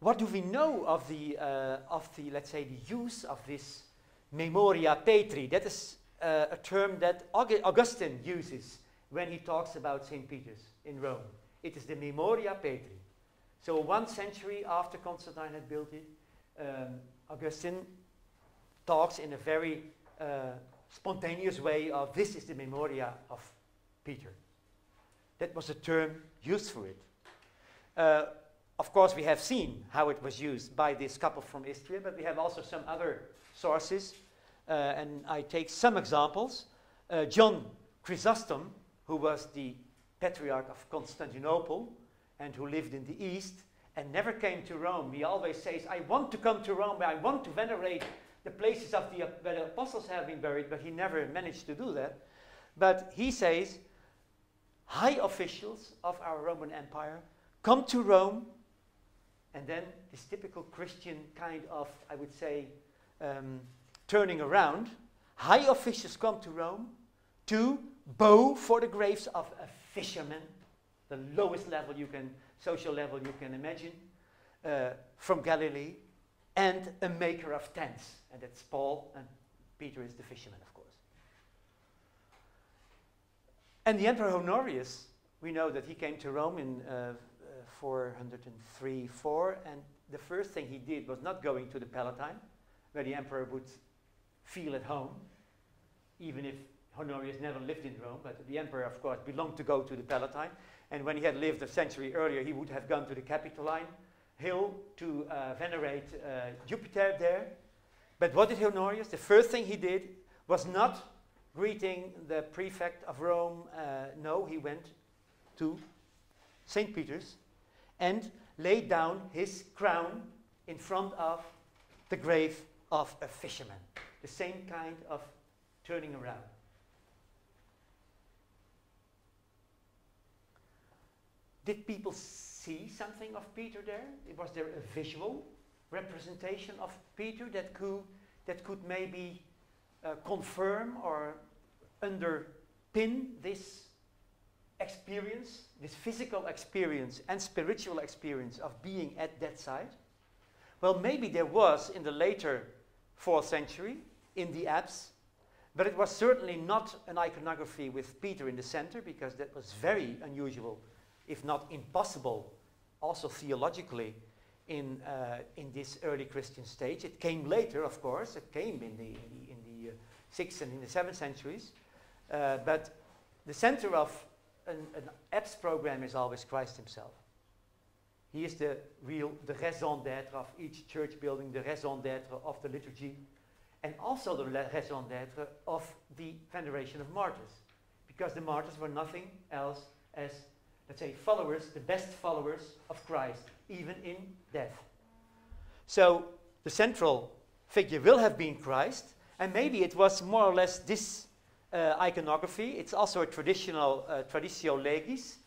What do we know of the let's say the use of this memoria Petri? That is a term that Augustine uses when he talks about St. Peter's in Rome. It is the memoria Petri. So 1 century after Constantine had built it, Augustine talks in a very spontaneous way of, this is the memoria of Peter. That was a term used for it. Of course, we have seen how it was used by this couple from Istria, but we have also some other sources, and I take some examples. John Chrysostom, who was the Patriarch of Constantinople and who lived in the East and never came to Rome. He always says, I want to come to Rome, I want to venerate the places of where the apostles have been buried, but he never managed to do that. But he says, high officials of our Roman Empire come to Rome. And then this typical Christian kind of, I would say, turning around. High officials come to Rome to bow for the graves of a fisherman, the lowest level you can, social level you can imagine, from Galilee, and a maker of tents. And that's Paul, and Peter is the fisherman, of course. And the Emperor Honorius, we know that he came to Rome in 403-4, and the first thing he did was not going to the Palatine, where the emperor would feel at home, even if Honorius never lived in Rome, but the emperor, of course, belonged to go to the Palatine. And when he had lived a century earlier, he would have gone to the Capitoline Hill to venerate Jupiter there. But what did Honorius? The first thing he did was not greeting the prefect of Rome. No, he went to St. Peter's and laid down his crown in front of the grave of a fisherman. The same kind of turning around. Did people see something of Peter there? Was there a visual representation of Peter that could maybe confirm or underpin this experience, this physical experience and spiritual experience of being at that site? Well, maybe there was in the later 4th century in the apse, but it was certainly not an iconography with Peter in the center, because that was very unusual, if not impossible, also theologically, in this early Christian stage. It came later, of course. It came in the 6th and in the 7th centuries. But the center of an apse program is always Christ himself. He is the raison d'être of each church building, the raison d'être of the liturgy, and also the raison d'être of the veneration of martyrs, because the martyrs were nothing else as, let's say, followers, the best followers of Christ, even in death. So the central figure will have been Christ, and maybe it was more or less this iconography. It's also a traditional traditio legis,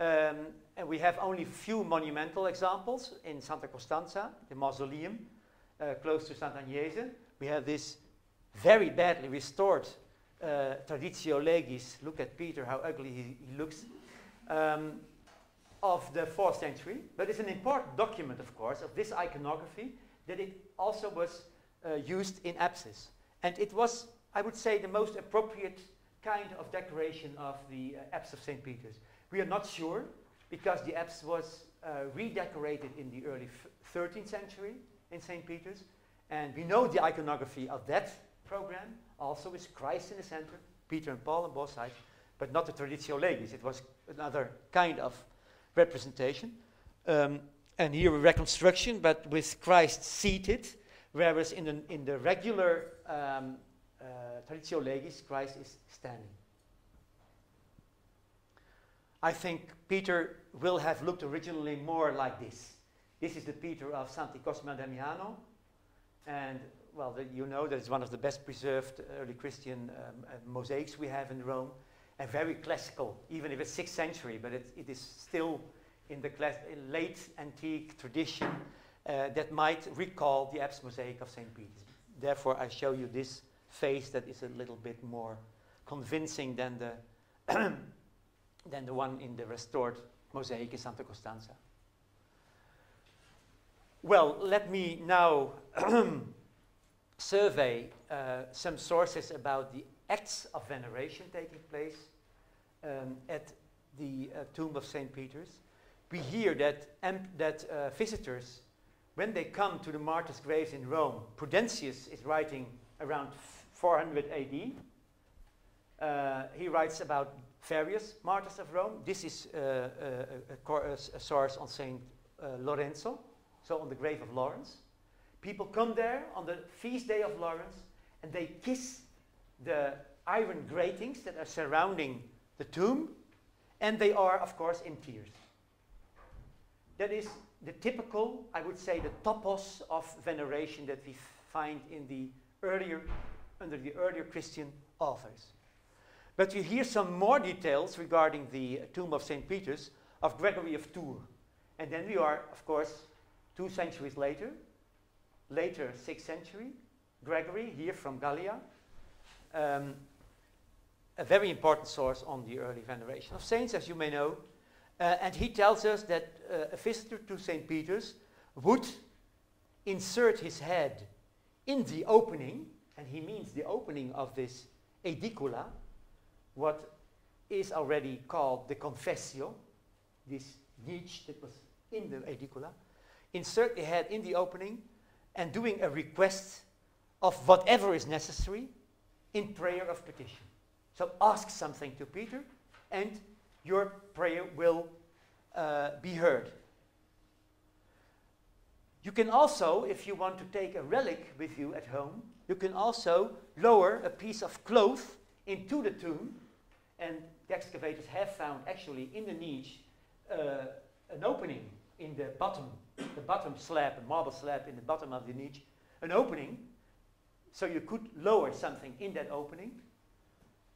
and we have only few monumental examples. In Santa Costanza, the mausoleum close to Sant'Agnese, we have this very badly restored traditio legis. Look at Peter, how ugly he looks. Of the 4th century, but it's an important document, of course, of this iconography, that it also was used in apses. And it was, I would say, the most appropriate kind of decoration of the apse of St. Peter's. We are not sure, because the apse was redecorated in the early 13th century in St. Peter's, and we know the iconography of that program also is Christ in the center, Peter and Paul on both sides, but not the traditio legis. It was another kind of representation. And here a reconstruction, but with Christ seated, whereas in the regular traditio legis, Christ is standing. I think Peter will have looked originally more like this. This is the Peter of Santi Cosma Damiano, and well, you know that it's one of the best preserved early Christian mosaics we have in Rome. And very classical, even if it's 6th century, but it is still in the late antique tradition that might recall the apse mosaic of St. Peter's. Therefore, I show you this face that is a little bit more convincing than the one in the restored mosaic in Santa Costanza. Well, let me now survey some sources about the acts of veneration taking place at the tomb of St. Peter's. we hear that visitors, when they come to the martyrs' graves in Rome, Prudentius is writing around 400 AD. He writes about various martyrs of Rome. This is a source on St. Lorenzo, so on the grave of Lawrence. People come there on the feast day of Lawrence, and they kiss the iron gratings that are surrounding the tomb, and they are, of course, in tears. That is the typical, I would say, the topos of veneration that we find in the earlier, under the earlier Christian authors. But you hear some more details regarding the tomb of St. Peter's of Gregory of Tours. And then we are, of course, 2 centuries later, 6th century, Gregory here from Gallia, a very important source on the early veneration of saints, as you may know. And he tells us that a visitor to St. Peter's would insert his head in the opening, and he means the opening of this edicula, what is already called the confessio, this niche that was in the edicula, insert the head in the opening and doing a request of whatever is necessary in prayer of petition. So ask something to Peter, and your prayer will be heard. You can also, if you want to take a relic with you at home, you can also lower a piece of cloth into the tomb, and the excavators have found actually in the niche an opening in the bottom, the bottom slab, a marble slab in the bottom of the niche, an opening, so you could lower something in that opening,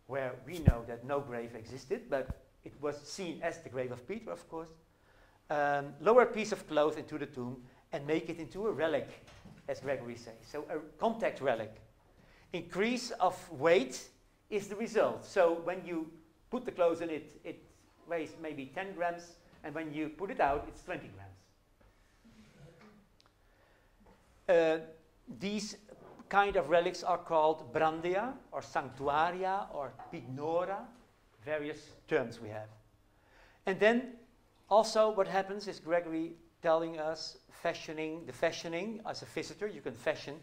where we know that no grave existed, but it was seen as the grave of Peter, of course. Lower a piece of cloth into the tomb and make it into a relic, as Gregory says. So a contact relic. Increase of weight is the result. So when you put the clothes in it, it weighs maybe 10 grams, and when you put it out, it's 20 grams. These kind of relics are called brandia, or sanctuaria, or pignora, various terms we have. And then also what happens is Gregory telling us fashioning, the fashioning as a visitor, you can fashion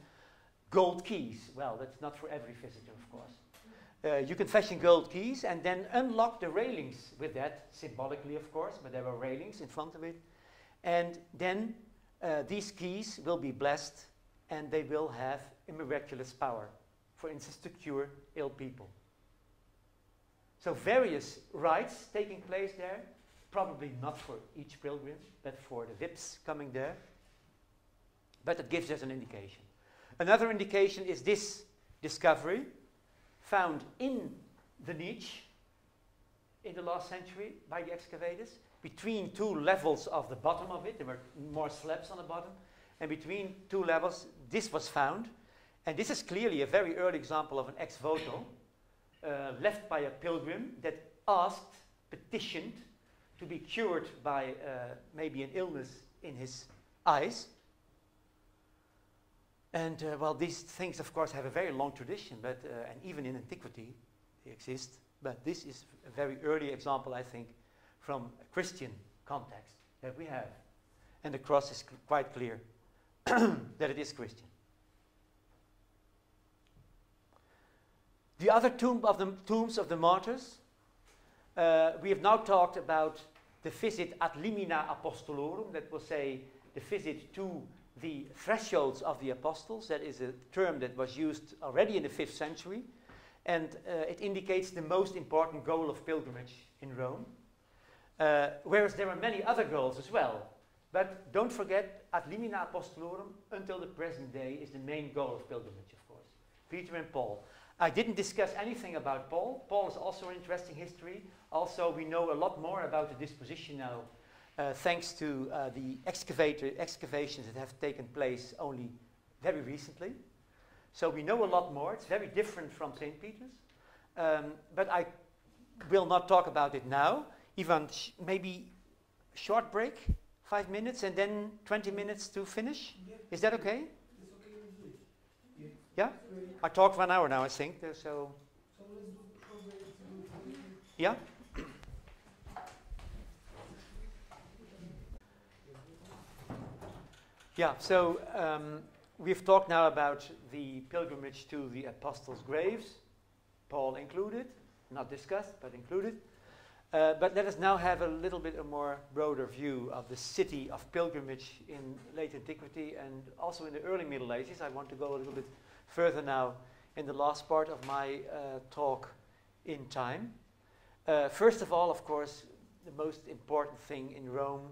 gold keys. Well, that's not for every visitor, of course. You can fashion gold keys and then unlock the railings with that, symbolically, of course, but there were railings in front of it. And then these keys will be blessed, and they will have a miraculous power, for instance, to cure ill people. So various rites taking place there, probably not for each pilgrim, but for the VIPs coming there. But it gives us an indication. Another indication is this discovery found in the niche in the last century by the excavators, between two levels of the bottom of it. There were more slabs on the bottom. And between two levels, this was found. And this is clearly a very early example of an ex voto, left by a pilgrim that asked, petitioned, to be cured by maybe an illness in his eyes. And well, these things, of course, have a very long tradition, but, and even in antiquity, they exist. But this is a very early example, I think, from a Christian context that we have. And the cross is quite clear that it is Christian. The other tombs of the martyrs, we have now talked about the visit ad limina apostolorum, that will say the visit to the thresholds of the apostles. That is a term that was used already in the 5th century, and it indicates the most important goal of pilgrimage in Rome, whereas there are many other goals as well. But don't forget, ad limina apostolorum, until the present day, is the main goal of pilgrimage, of course. Peter and Paul. I didn't discuss anything about Paul. Paul is also an interesting history. Also, we know a lot more about the disposition now, thanks to the excavations that have taken place only very recently. So we know a lot more. It's very different from St. Peter's. But I will not talk about it now. Ivan, maybe a short break? 5 minutes and then 20 minutes to finish? Yeah. Is that okay? It's okay with me. Yeah? I talked 1 hour now, I think. So, let's do yeah? Yeah, so we've talked now about the pilgrimage to the apostles' graves, Paul included, not discussed, but included. But let us now have a little bit a more broader view of the city of pilgrimage in late antiquity and also in the early Middle Ages. I want to go a little bit further now in the last part of my talk in time. First of all, of course, the most important thing in Rome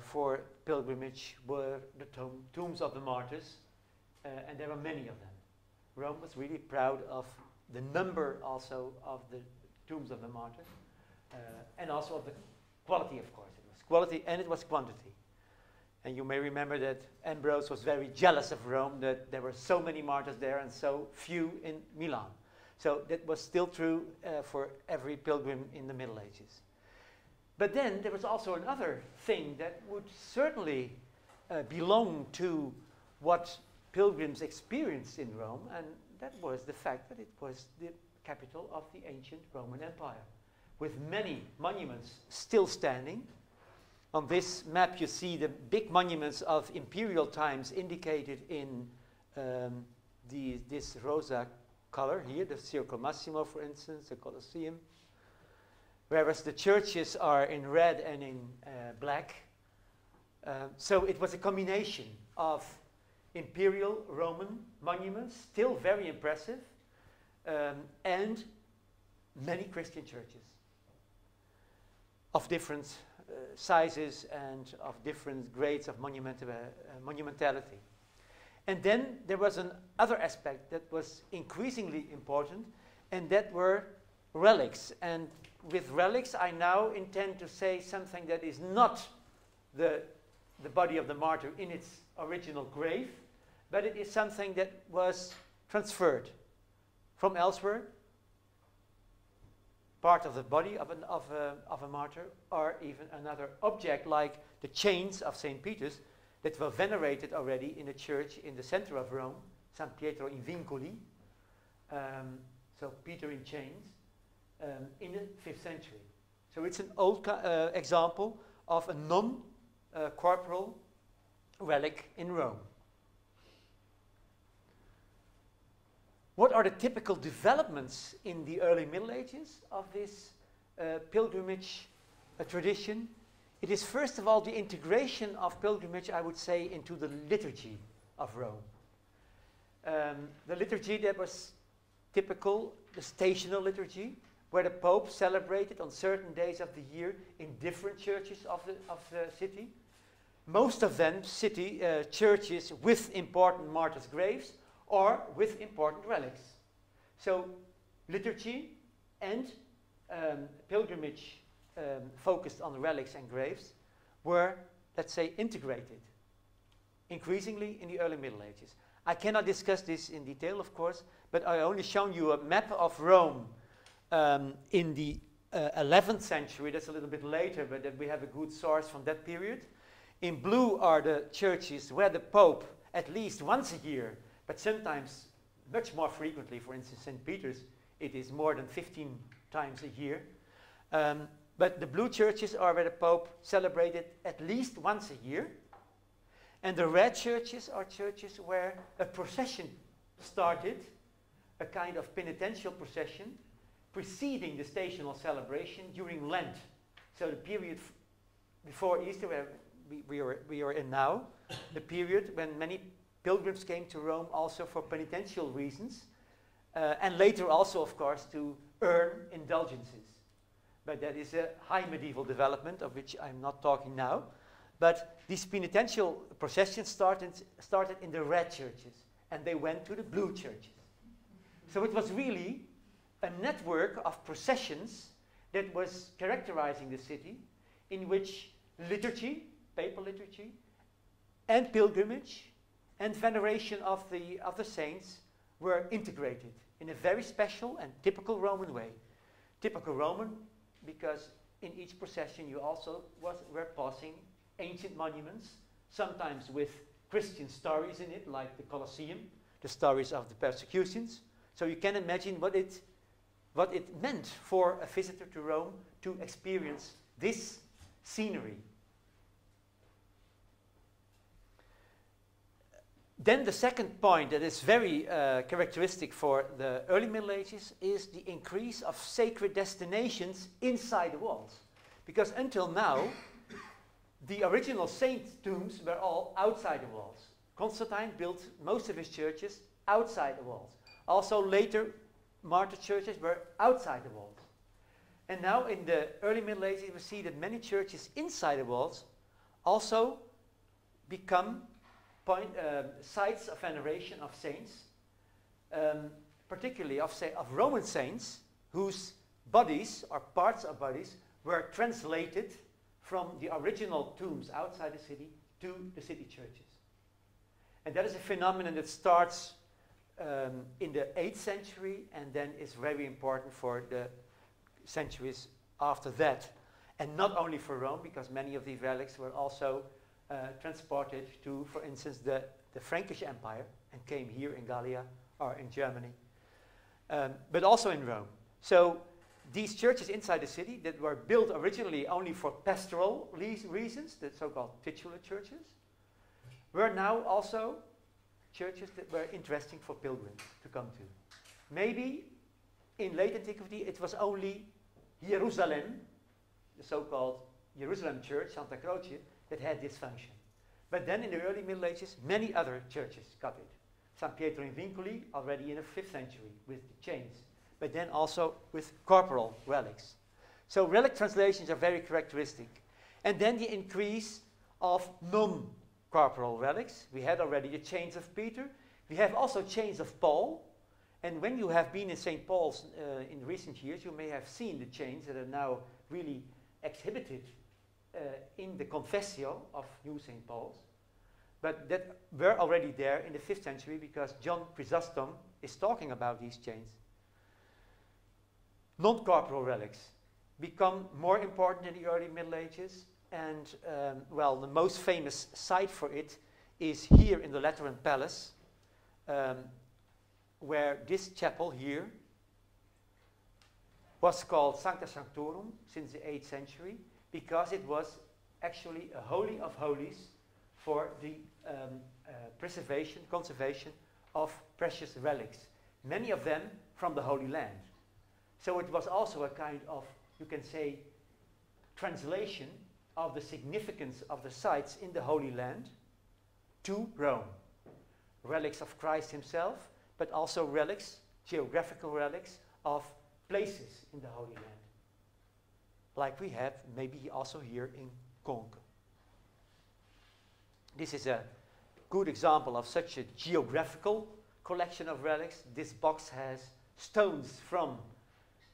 for pilgrimage were the tombs of the martyrs, and there were many of them. Rome was really proud of the number also of the tombs of the martyrs. And also the quality, of course. It was quality and it was quantity. And you may remember that Ambrose was very jealous of Rome, that there were so many martyrs there and so few in Milan. So that was still true for every pilgrim in the Middle Ages. But then there was also another thing that would certainly belong to what pilgrims experienced in Rome, and that was the fact that it was the capital of the ancient Roman Empire, with many monuments still standing. On this map you see the big monuments of imperial times indicated in this rosa color here, the Circo Massimo, for instance, the Colosseum, whereas the churches are in red and in black. So it was a combination of imperial Roman monuments, still very impressive, and many Christian churches, of different sizes and of different grades of monumentality. And then there was another aspect that was increasingly important, and that were relics. And with relics, I now intend to say something that is not the body of the martyr in its original grave, but it is something that was transferred from elsewhere, part of the body of a martyr, or even another object like the chains of St. Peter's that were venerated already in a church in the center of Rome, San Pietro in Vincoli, so Peter in chains, in the 5th century. So it's an old example of a non-corporal relic in Rome. What are the typical developments in the early Middle Ages of this pilgrimage tradition? It is, first of all, the integration of pilgrimage, I would say, into the liturgy of Rome. The liturgy that was typical, the stational liturgy, where the Pope celebrated on certain days of the year in different churches of the city. Most of them city churches with important martyrs' graves, or with important relics. So liturgy and pilgrimage focused on relics and graves were, let's say, integrated increasingly in the early Middle Ages. I cannot discuss this in detail, of course, but I only shown you a map of Rome in the 11th century. That's a little bit later, but that we have a good source from that period. In blue are the churches where the Pope, at least once a year, but sometimes much more frequently, for instance, St. Peter's, it is more than 15 times a year. But the blue churches are where the Pope celebrated at least once a year. And the red churches are churches where a procession started, a kind of penitential procession, preceding the stational celebration during Lent. So the period before Easter, where we are in now, the period when many pilgrims came to Rome also for penitential reasons, and later also, of course, to earn indulgences. But that is a high medieval development of which I'm not talking now. But these penitential processions started in the red churches, and they went to the blue churches. So it was really a network of processions that was characterizing the city, in which liturgy, papal liturgy, and pilgrimage, and veneration of the saints were integrated in a very special and typical Roman way. Typical Roman because in each procession you also were passing ancient monuments, sometimes with Christian stories in it, like the Colosseum, the stories of the persecutions. So you can imagine what it meant for a visitor to Rome to experience this scenery. Then the second point that is very characteristic for the early Middle Ages is the increase of sacred destinations inside the walls. Because until now, the original saint tombs were all outside the walls. Constantine built most of his churches outside the walls. Also later martyr churches were outside the walls. And now in the early Middle Ages we see that many churches inside the walls also become sites of veneration of saints, particularly of Roman saints whose bodies or parts of bodies were translated from the original tombs outside the city to the city churches. And that is a phenomenon that starts in the 8th century and then is very important for the centuries after that. And not only for Rome, because many of these relics were also transported to, for instance, the Frankish Empire and came here in Gallia or in Germany, but also in Rome. So these churches inside the city that were built originally only for pastoral reasons, the so-called titular churches, were now also churches that were interesting for pilgrims to come to. Maybe in late antiquity it was only Jerusalem, the so-called Jerusalem Church, Santa Croce, that had this function. But then in the early Middle Ages, many other churches got it. San Pietro in Vincoli already in the 5th century with the chains, but then also with corporal relics. So relic translations are very characteristic. And then the increase of non-corporal relics. We had already the chains of Peter. We have also chains of Paul. And when you have been in St. Paul's in recent years, you may have seen the chains that are now really exhibited in the Confessio of New St. Paul's, but that were already there in the 5th century because John Chrysostom is talking about these chains. Non-corporal relics become more important in the early Middle Ages, and well, the most famous site for it is here in the Lateran Palace, where this chapel here was called Sancta Sanctorum since the 8th century, because it was actually a holy of holies for the conservation of precious relics, many of them from the Holy Land. So it was also a kind of, you can say, translation of the significance of the sites in the Holy Land to Rome. Relics of Christ himself, but also relics, geographical relics, of places in the Holy Land, like we have maybe also here in Conques. This is a good example of such a geographical collection of relics. This box has stones from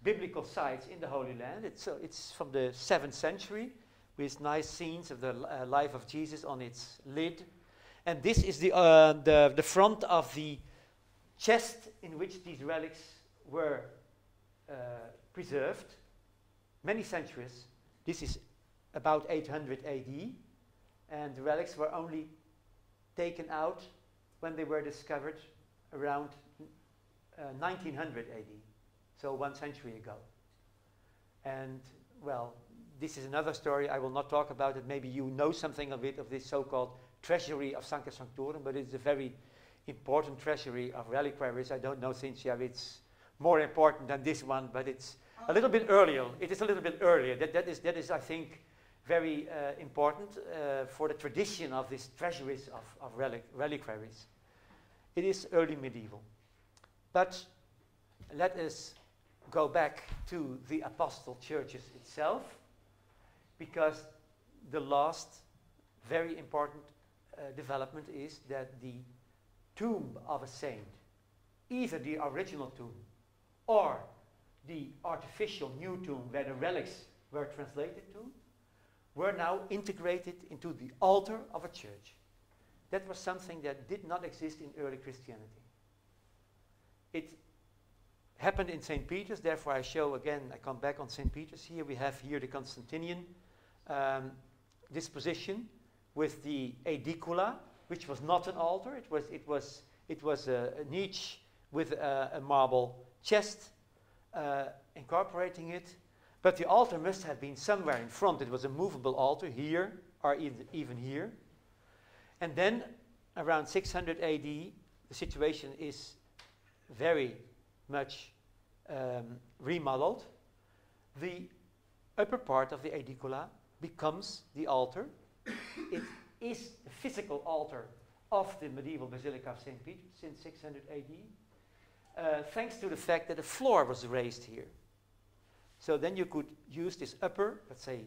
biblical sites in the Holy Land. It's from the 7th century with nice scenes of the life of Jesus on its lid. And this is the front of the chest in which these relics were preserved. Many centuries. This is about 800 AD, and the relics were only taken out when they were discovered around 1900 AD, so 1 century ago. And well, this is another story. I will not talk about it. Maybe you know something of it, of this so-called treasury of Sancta Sanctorum, but it's a very important treasury of reliquaries. I don't know, Cynthia, it's more important than this one, but it's a little bit earlier. It is a little bit earlier. That is I think, very important for the tradition of these treasuries of reliquaries. It is early medieval. But let us go back to the Apostle churches itself, because the last very important development is that the tomb of a saint, either the original tomb or the artificial new tomb where the relics were translated to, were now integrated into the altar of a church. That was something that did not exist in early Christianity. It happened in St. Peter's, therefore I show again, I come back on St. Peter's here. We have here the Constantinian disposition with the aedicula, which was not an altar. It was a niche with a marble chest incorporating it, but the altar must have been somewhere in front. It was a movable altar here, or even here. And then around 600 AD, the situation is very much remodeled. The upper part of the aedicula becomes the altar. It is the physical altar of the medieval Basilica of St. Peter since 600 AD, thanks to the fact that the floor was raised here. So then you could use this upper, let's say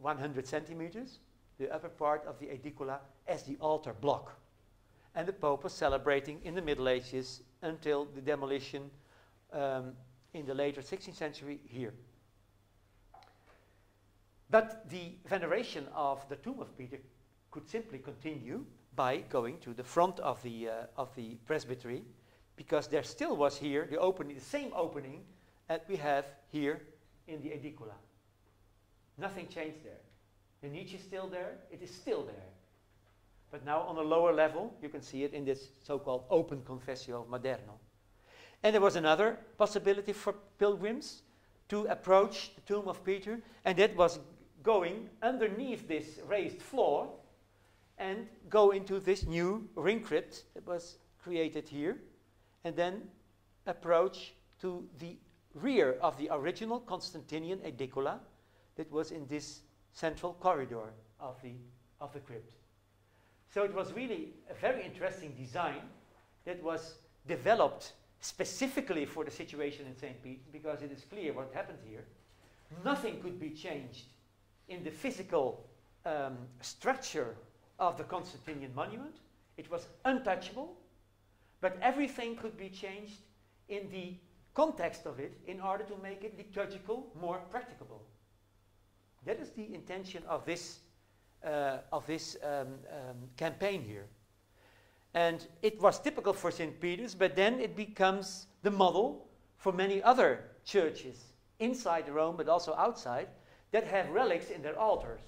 100 centimeters, the upper part of the aedicula as the altar block. And the Pope was celebrating in the Middle Ages until the demolition in the later 16th century here. But the veneration of the tomb of Peter could simply continue by going to the front of the presbytery, because there still was here the opening, the same opening that we have here in the aedicula. Nothing changed there. The niche is still there. It is still there. But now on a lower level, you can see it in this so-called open confessio moderno. And there was another possibility for pilgrims to approach the tomb of Peter, and that was going underneath this raised floor and go into this new ring crypt that was created here, and then approach to the rear of the original Constantinian aedicula that was in this central corridor of the crypt. So it was really a very interesting design that was developed specifically for the situation in St. Peter, because it is clear what happened here. Nothing could be changed in the physical structure of the Constantinian monument. It was untouchable, but everything could be changed in the context of it in order to make it liturgical, more practicable. That is the intention of this campaign here. And it was typical for St. Peter's, but then it becomes the model for many other churches inside Rome, but also outside, that have relics in their altars.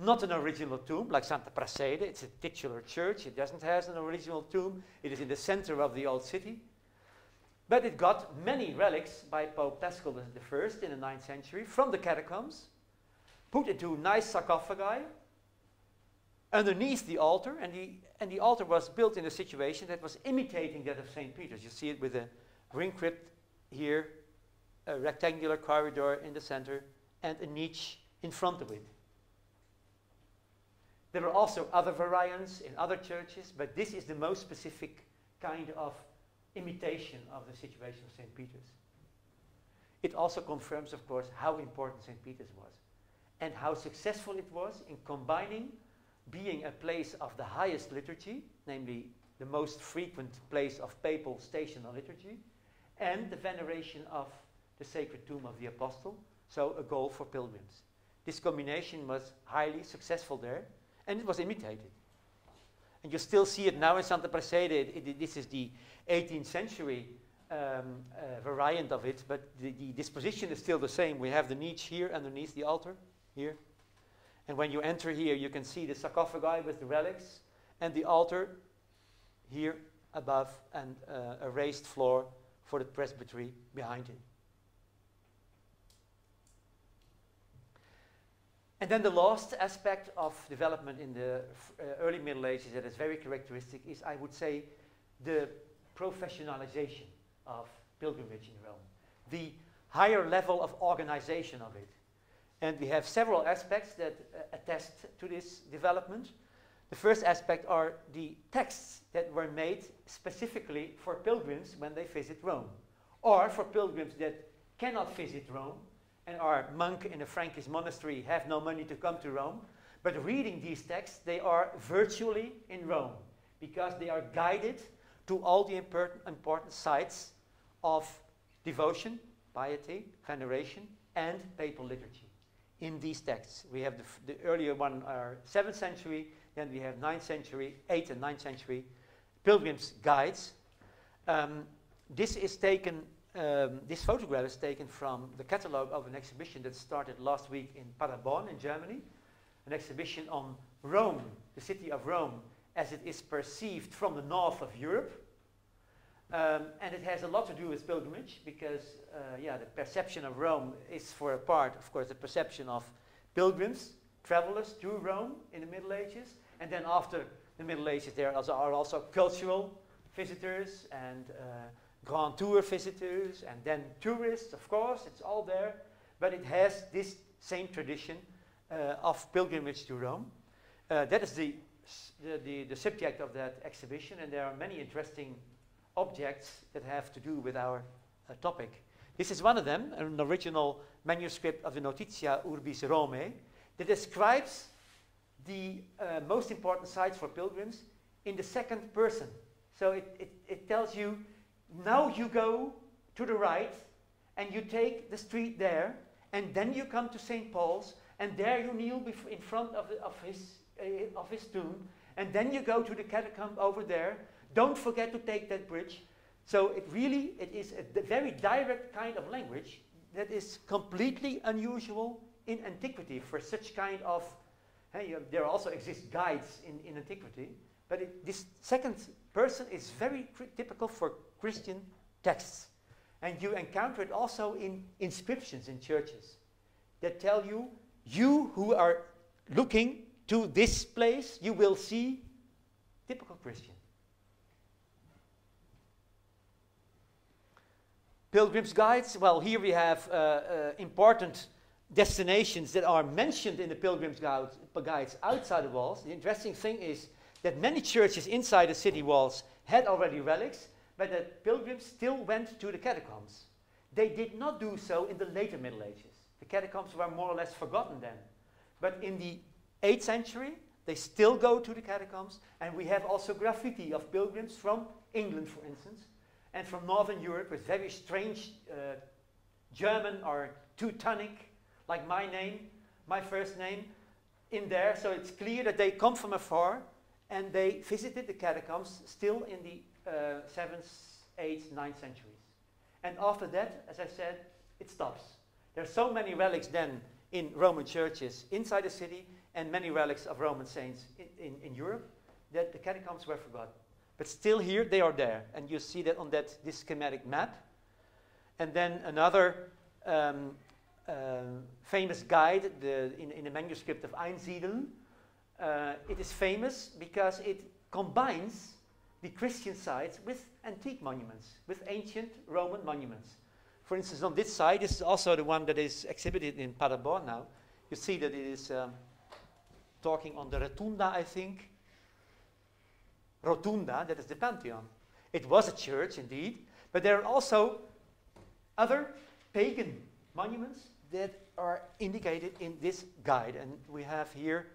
Not an original tomb, like Santa Prassede. It's a titular church. It doesn't have an original tomb. It is in the center of the old city. But it got many relics by Pope Paschal I in the 9th century from the catacombs, put into nice sarcophagi underneath the altar, and the altar was built in a situation that was imitating that of St. Peter's. You see it with a ring crypt here, a rectangular corridor in the center, and a niche in front of it. There were also other variants in other churches, but this is the most specific kind of imitation of the situation of St. Peter's. It also confirms, of course, how important St. Peter's was, and how successful it was in combining being a place of the highest liturgy, namely the most frequent place of papal stational liturgy, and the veneration of the sacred tomb of the apostle, so a goal for pilgrims. This combination was highly successful there, and it was imitated. And you still see it now in Santa Prassede. This is the 18th century variant of it, but the disposition is still the same. We have the niche here underneath the altar, here. And when you enter here, you can see the sarcophagi with the relics and the altar here above, and a raised floor for the presbytery behind it. And then the last aspect of development in the early Middle Ages that is very characteristic is, I would say, the professionalization of pilgrimage in Rome, the higher level of organization of it. And we have several aspects that attest to this development. The first aspect are the texts that were made specifically for pilgrims when they visit Rome, or for pilgrims that cannot visit Rome and are monk in a Frankish monastery, have no money to come to Rome. But reading these texts, they are virtually in Rome, because they are guided to all the important sites of devotion, piety, veneration, and papal liturgy. In these texts, we have the earlier one are 7th century, then we have 9th century, 8th and 9th century pilgrims' guides. This photograph is taken from the catalogue of an exhibition that started last week in Paderborn in Germany, an exhibition on Rome, the city of Rome, as it is perceived from the north of Europe. And it has a lot to do with pilgrimage, because the perception of Rome is, for a part, of course, the perception of pilgrims, travelers to Rome in the Middle Ages, and then after the Middle Ages. There are also cultural visitors and grand tour visitors and then tourists, of course, it's all there. But it has this same tradition of pilgrimage to Rome. That is the subject of that exhibition, and there are many interesting objects that have to do with our topic. This is one of them, an original manuscript of the Notitia Urbis Romae that describes the most important sites for pilgrims in the second person. So it tells you, now you go to the right and you take the street there, and then you come to St. Paul's, and there you kneel in front of his tomb, and then you go to the catacomb over there. Don't forget to take that bridge. So it is a very direct kind of language that is completely unusual in antiquity for such kind of, there also exist guides in antiquity, but this second person is very typical for Christian texts. And you encounter it also in inscriptions in churches that tell you, you who are looking to this place, you will see typical Christian. Pilgrim's guides. Well, here we have important destinations that are mentioned in the pilgrim's guides outside the walls. The interesting thing is that many churches inside the city walls had already relics, but the pilgrims still went to the catacombs. They did not do so in the later Middle Ages. The catacombs were more or less forgotten then. But in the 8th century, they still go to the catacombs, and we have also graffiti of pilgrims from England, for instance, and from Northern Europe with very strange German or Teutonic, like my name, my first name, in there. So it's clear that they come from afar, and they visited the catacombs still in the 7th, 8th, 9th centuries. And after that, as I said, it stops. There are so many relics then in Roman churches inside the city, and many relics of Roman saints in Europe, that the catacombs were forgotten. But still here, they are there. And you see that on this schematic map. And then another famous guide in the manuscript of Einsiedeln. It is famous because it combines the Christian sites with antique monuments, with ancient Roman monuments. For instance, on this side, this is also the one that is exhibited in Paderborn now. You see that it is talking on the Rotunda, I think. Rotunda, that is the Pantheon. It was a church, indeed, but there are also other pagan monuments that are indicated in this guide. And we have here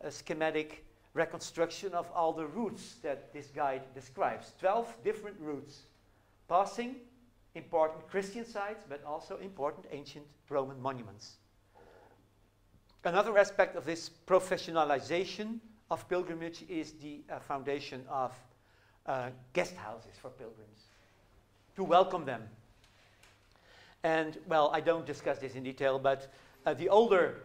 a schematic reconstruction of all the routes that this guide describes. 12 different routes, passing important Christian sites, but also important ancient Roman monuments. Another aspect of this professionalization of pilgrimage is the foundation of guest houses for pilgrims, to welcome them. And, well, I don't discuss this in detail, but the older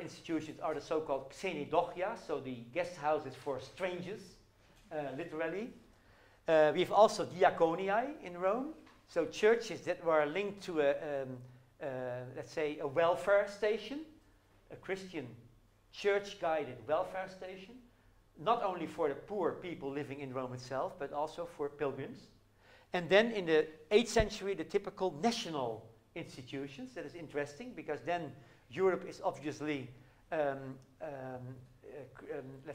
institutions are the so-called xenodochia, so the guest houses for strangers, literally. We have also diaconiae in Rome, so churches that were linked to let's say, a welfare station, a Christian church-guided welfare station, not only for the poor people living in Rome itself, but also for pilgrims. And then in the 8th century, the typical national institutions. That is interesting, because then Europe is obviously, let's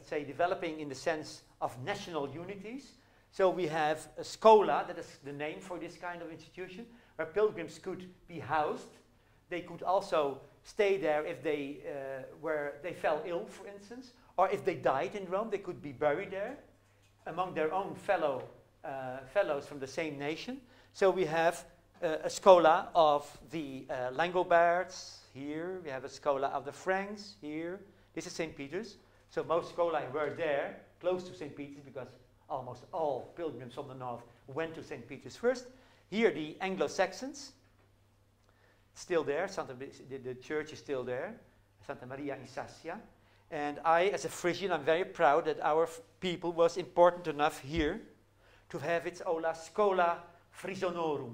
say, developing in the sense of national unities. So we have a scola, that is the name for this kind of institution, where pilgrims could be housed. They could also stay there if they fell ill, for instance, or if they died in Rome, they could be buried there among their own fellows from the same nation. So we have a scola of the Langobards here. We have a scola of the Franks here. This is St. Peter's. So most scolae were there, close to St. Peter's, because almost all pilgrims from the north went to St. Peter's first. Here the Anglo-Saxons. Still there, the church is still there, Santa Maria in Sassia. And I, as a Frisian, I'm very proud that our people was important enough here to have its Ola Scola Frisonorum,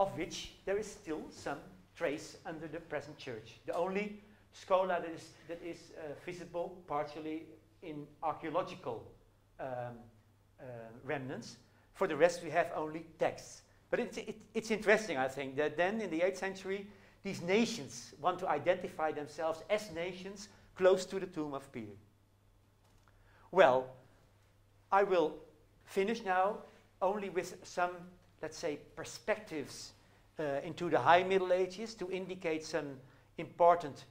of which there is still some trace under the present church. The only scola that is visible partially in archaeological remnants. For the rest, we have only texts. But it's interesting, I think, that then in the 8th century, these nations want to identify themselves as nations close to the tomb of Peter. Well, I will finish now only with some, let's say, perspectives into the High Middle Ages to indicate some important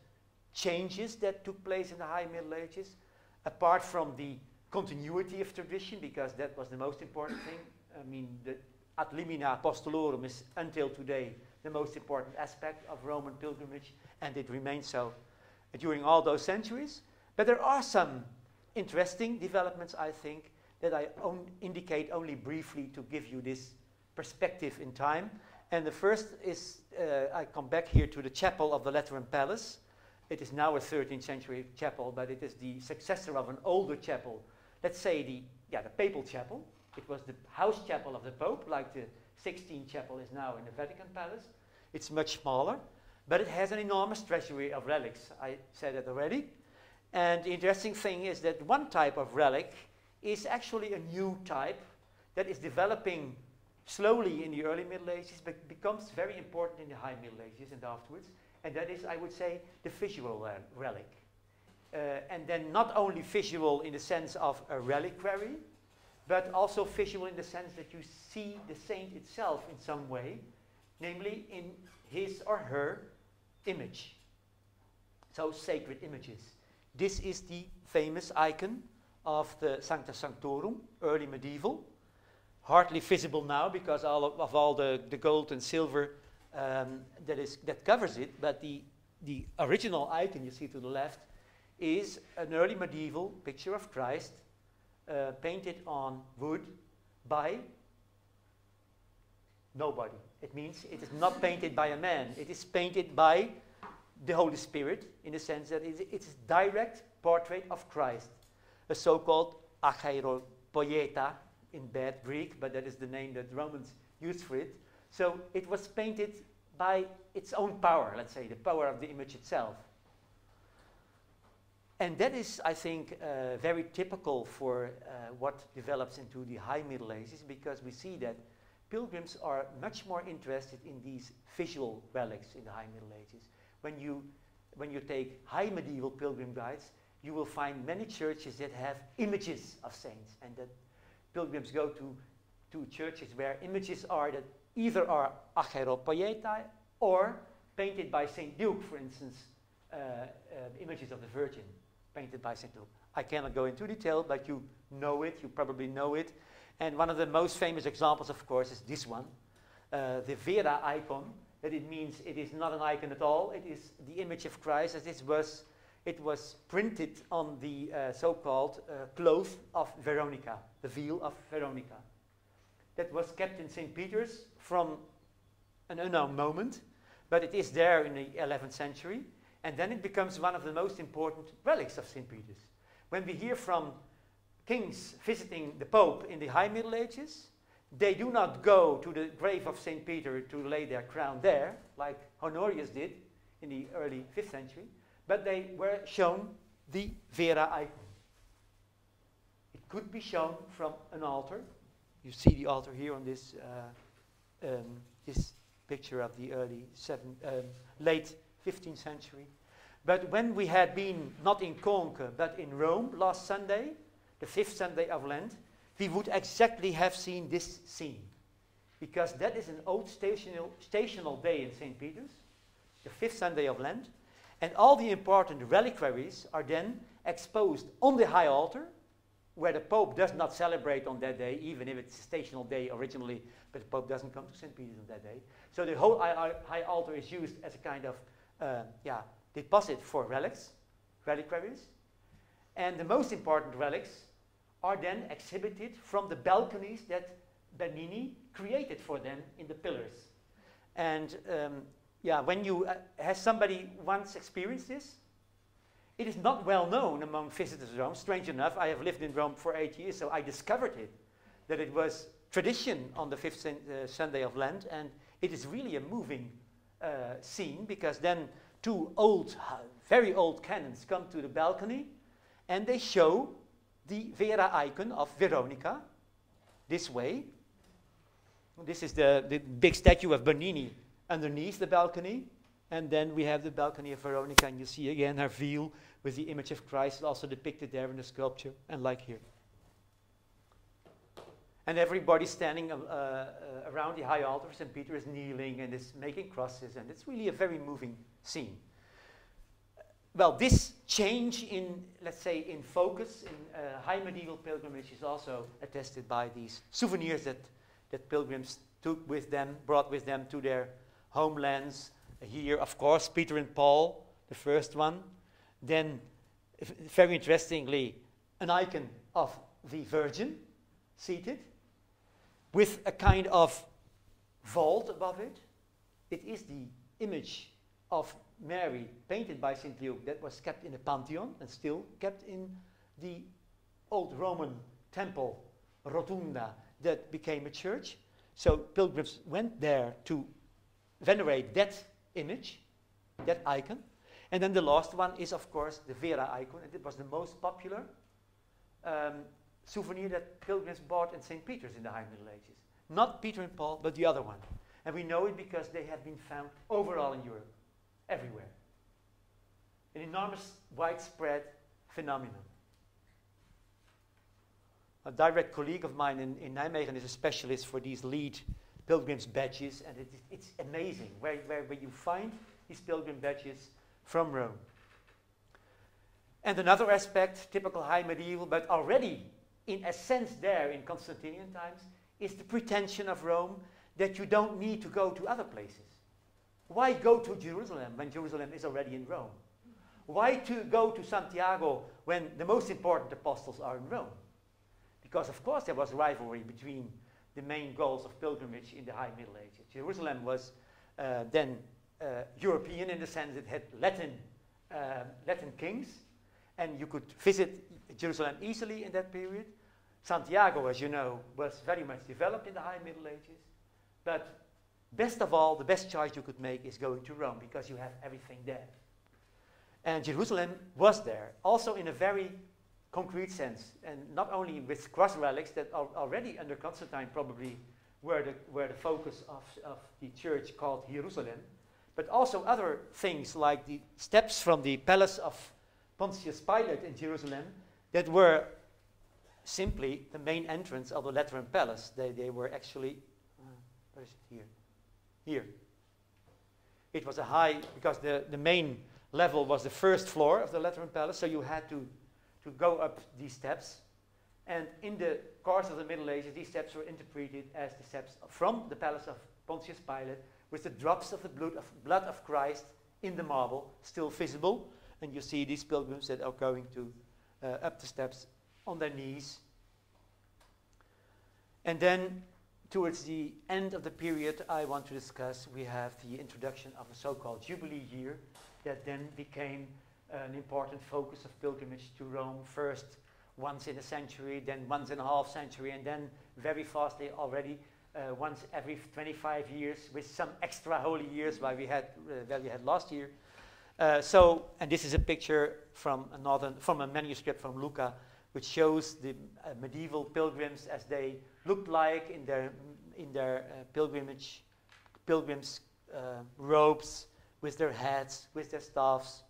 changes that took place in the High Middle Ages, apart from the continuity of tradition, because that was the most important thing. I mean, the ad limina apostolorum is until today the most important aspect of Roman pilgrimage, and it remains so during all those centuries. But there are some interesting developments, I think, that I indicate only briefly to give you this perspective in time. And the first is, I come back here to the chapel of the Lateran Palace. It is now a 13th century chapel, but it is the successor of an older chapel. Let's say the papal chapel. It was the house chapel of the Pope, like the Sixtine chapel is now in the Vatican Palace. It's much smaller, but it has an enormous treasury of relics. I said that already. And the interesting thing is that one type of relic is actually a new type that is developing slowly in the early Middle Ages, but becomes very important in the High Middle Ages and afterwards. And that is, I would say, the visual relic. And then not only visual in the sense of a reliquary, but also visual in the sense that you see the saint itself in some way, namely in his or her image. So sacred images. This is the famous icon of the Sancta Sanctorum, early medieval. Hardly visible now because of all the gold and silver that covers it, but the original icon you see to the left is an early medieval picture of Christ painted on wood by nobody. It means it is not painted by a man. It is painted by the Holy Spirit in the sense that it is a direct portrait of Christ, a so-called ageiropoieta in bad Greek, but that is the name that Romans used for it. So it was painted by its own power, let's say, the power of the image itself. And that is, I think, very typical for what develops into the High Middle Ages, because we see that pilgrims are much more interested in these visual relics in the High Middle Ages. When you take high medieval pilgrim guides, you will find many churches that have images of saints, and that pilgrims go to churches where images are that either are ageiropoietae or painted by St. Duke, for instance, images of the Virgin painted by St. Duke. I cannot go into detail, but you know it, you probably know it. And one of the most famous examples, of course, is this one, the Vera icon, that it means it is not an icon at all, it is the image of Christ, as it was printed on the so-called cloth of Veronica, the veil of Veronica. That was kept in St. Peter's from an unknown moment, but it is there in the 11th century, and then it becomes one of the most important relics of St. Peter's. When we hear from kings visiting the Pope in the High Middle Ages, they do not go to the grave of St. Peter to lay their crown there, like Honorius did in the early 5th century, but they were shown the Vera icon. It could be shown from an altar. You see the altar here on this this picture of the late 15th century. But when we had been not in Conques but in Rome last Sunday, the 5th Sunday of Lent, we would exactly have seen this scene, because that is an old stational day in St. Peter's, the 5th Sunday of Lent, and all the important reliquaries are then exposed on the high altar, where the Pope does not celebrate on that day, even if it's a stational day originally, but the Pope doesn't come to St. Peter's on that day. So the whole high altar is used as a kind of deposit for reliquaries. And the most important relics are then exhibited from the balconies that Bernini created for them in the pillars. And has somebody once experienced this? It is not well known among visitors to Rome. Strange enough, I have lived in Rome for 8 years, so I discovered it, that it was tradition on the 5th Sunday of Lent, and it is really a moving scene, because then two very old canons come to the balcony and they show the Vera icon of Veronica this way. This is the big statue of Bernini underneath the balcony. And then we have the balcony of Veronica, and you see again her veil with the image of Christ also depicted there in the sculpture, and like here. And everybody standing around the high altar, St. Peter is kneeling and is making crosses, and it's really a very moving scene. Well, this change in, let's say, in focus in high medieval pilgrimage is also attested by these souvenirs that pilgrims brought with them to their homelands. Here, of course, Peter and Paul, the first one. Then, very interestingly, an icon of the Virgin seated with a kind of vault above it. It is the image of Mary painted by St. Luke that was kept in the Pantheon and still kept in the old Roman temple, Rotunda, that became a church. So pilgrims went there to venerate that image, that icon. And then the last one is, of course, the Vera icon. And it was the most popular souvenir that pilgrims bought in St. Peter's in the High Middle Ages. Not Peter and Paul, but the other one. And we know it because they have been found overall in Europe, everywhere. An enormous, widespread phenomenon. A direct colleague of mine in Nijmegen is a specialist for these lead pilgrims' badges, and it's amazing where you find these pilgrim badges from Rome. And another aspect, typical high medieval, but already in a sense there in Constantinian times, is the pretension of Rome that you don't need to go to other places. Why go to Jerusalem when Jerusalem is already in Rome? Why to go to Santiago when the most important apostles are in Rome? Because of course there was rivalry between the main goals of pilgrimage in the High Middle Ages. Jerusalem was then European in the sense it had Latin kings, and you could visit Jerusalem easily in that period. Santiago, as you know, was very much developed in the High Middle Ages. But best of all, the best choice you could make is going to Rome, because you have everything there. And Jerusalem was there, also in a very concrete sense, and not only with cross relics that are already under Constantine probably were the focus of the church called Jerusalem, but also other things like the steps from the palace of Pontius Pilate in Jerusalem that were simply the main entrance of the Lateran Palace. They were actually, where is it? Here. It was a high, because the main level was the first floor of the Lateran Palace, so you had to go up these steps. And in the course of the Middle Ages, these steps were interpreted as the steps from the palace of Pontius Pilate, with the drops of the blood of Christ in the marble, still visible. And you see these pilgrims that are going to up the steps on their knees. And then, towards the end of the period I want to discuss, we have the introduction of a so-called Jubilee year that then became an important focus of pilgrimage to Rome, first once in a century, then once in a half century, and then very fastly already once every 25 years, with some extra holy years where we had last year. And this is a picture from a manuscript from Lucca, which shows the medieval pilgrims as they looked like in their pilgrims' robes, with their hats, with their staffs.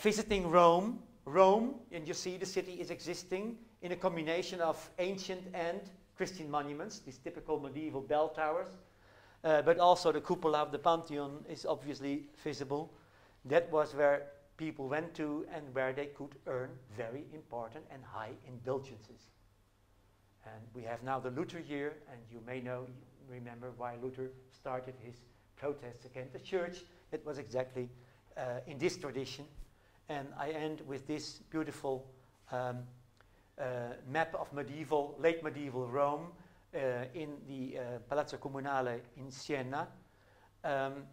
Visiting Rome, and you see the city is existing in a combination of ancient and Christian monuments, these typical medieval bell towers, but also the cupola of the Pantheon is obviously visible. That was where people went to and where they could earn very important and high indulgences. And we have now the Luther year, and you may remember why Luther started his protests against the church. It was exactly in this tradition. And I end with this beautiful map of late medieval Rome in the Palazzo Comunale in Siena,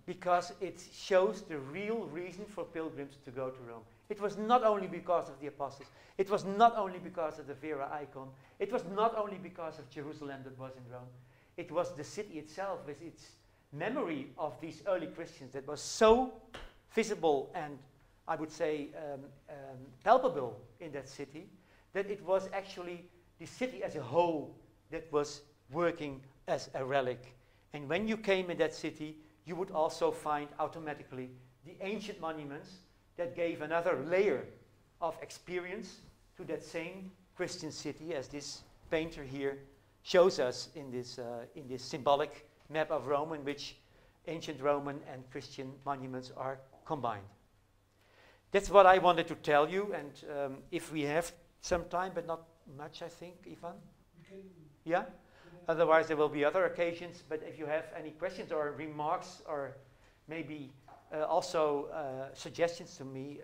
because it shows the real reason for pilgrims to go to Rome. It was not only because of the apostles, it was not only because of the Vera icon, it was not only because of Jerusalem that was in Rome, it was the city itself with its memory of these early Christians that was so visible and I would say, palpable in that city, that it was actually the city as a whole that was working as a relic. And when you came in that city, you would also find automatically the ancient monuments that gave another layer of experience to that same Christian city, as this painter here shows us in this symbolic map of Rome, in which ancient Roman and Christian monuments are combined. That's what I wanted to tell you, and if we have some time, but not much, I think, Ivan? Yeah? Otherwise, there will be other occasions, but if you have any questions or remarks, or maybe also suggestions to me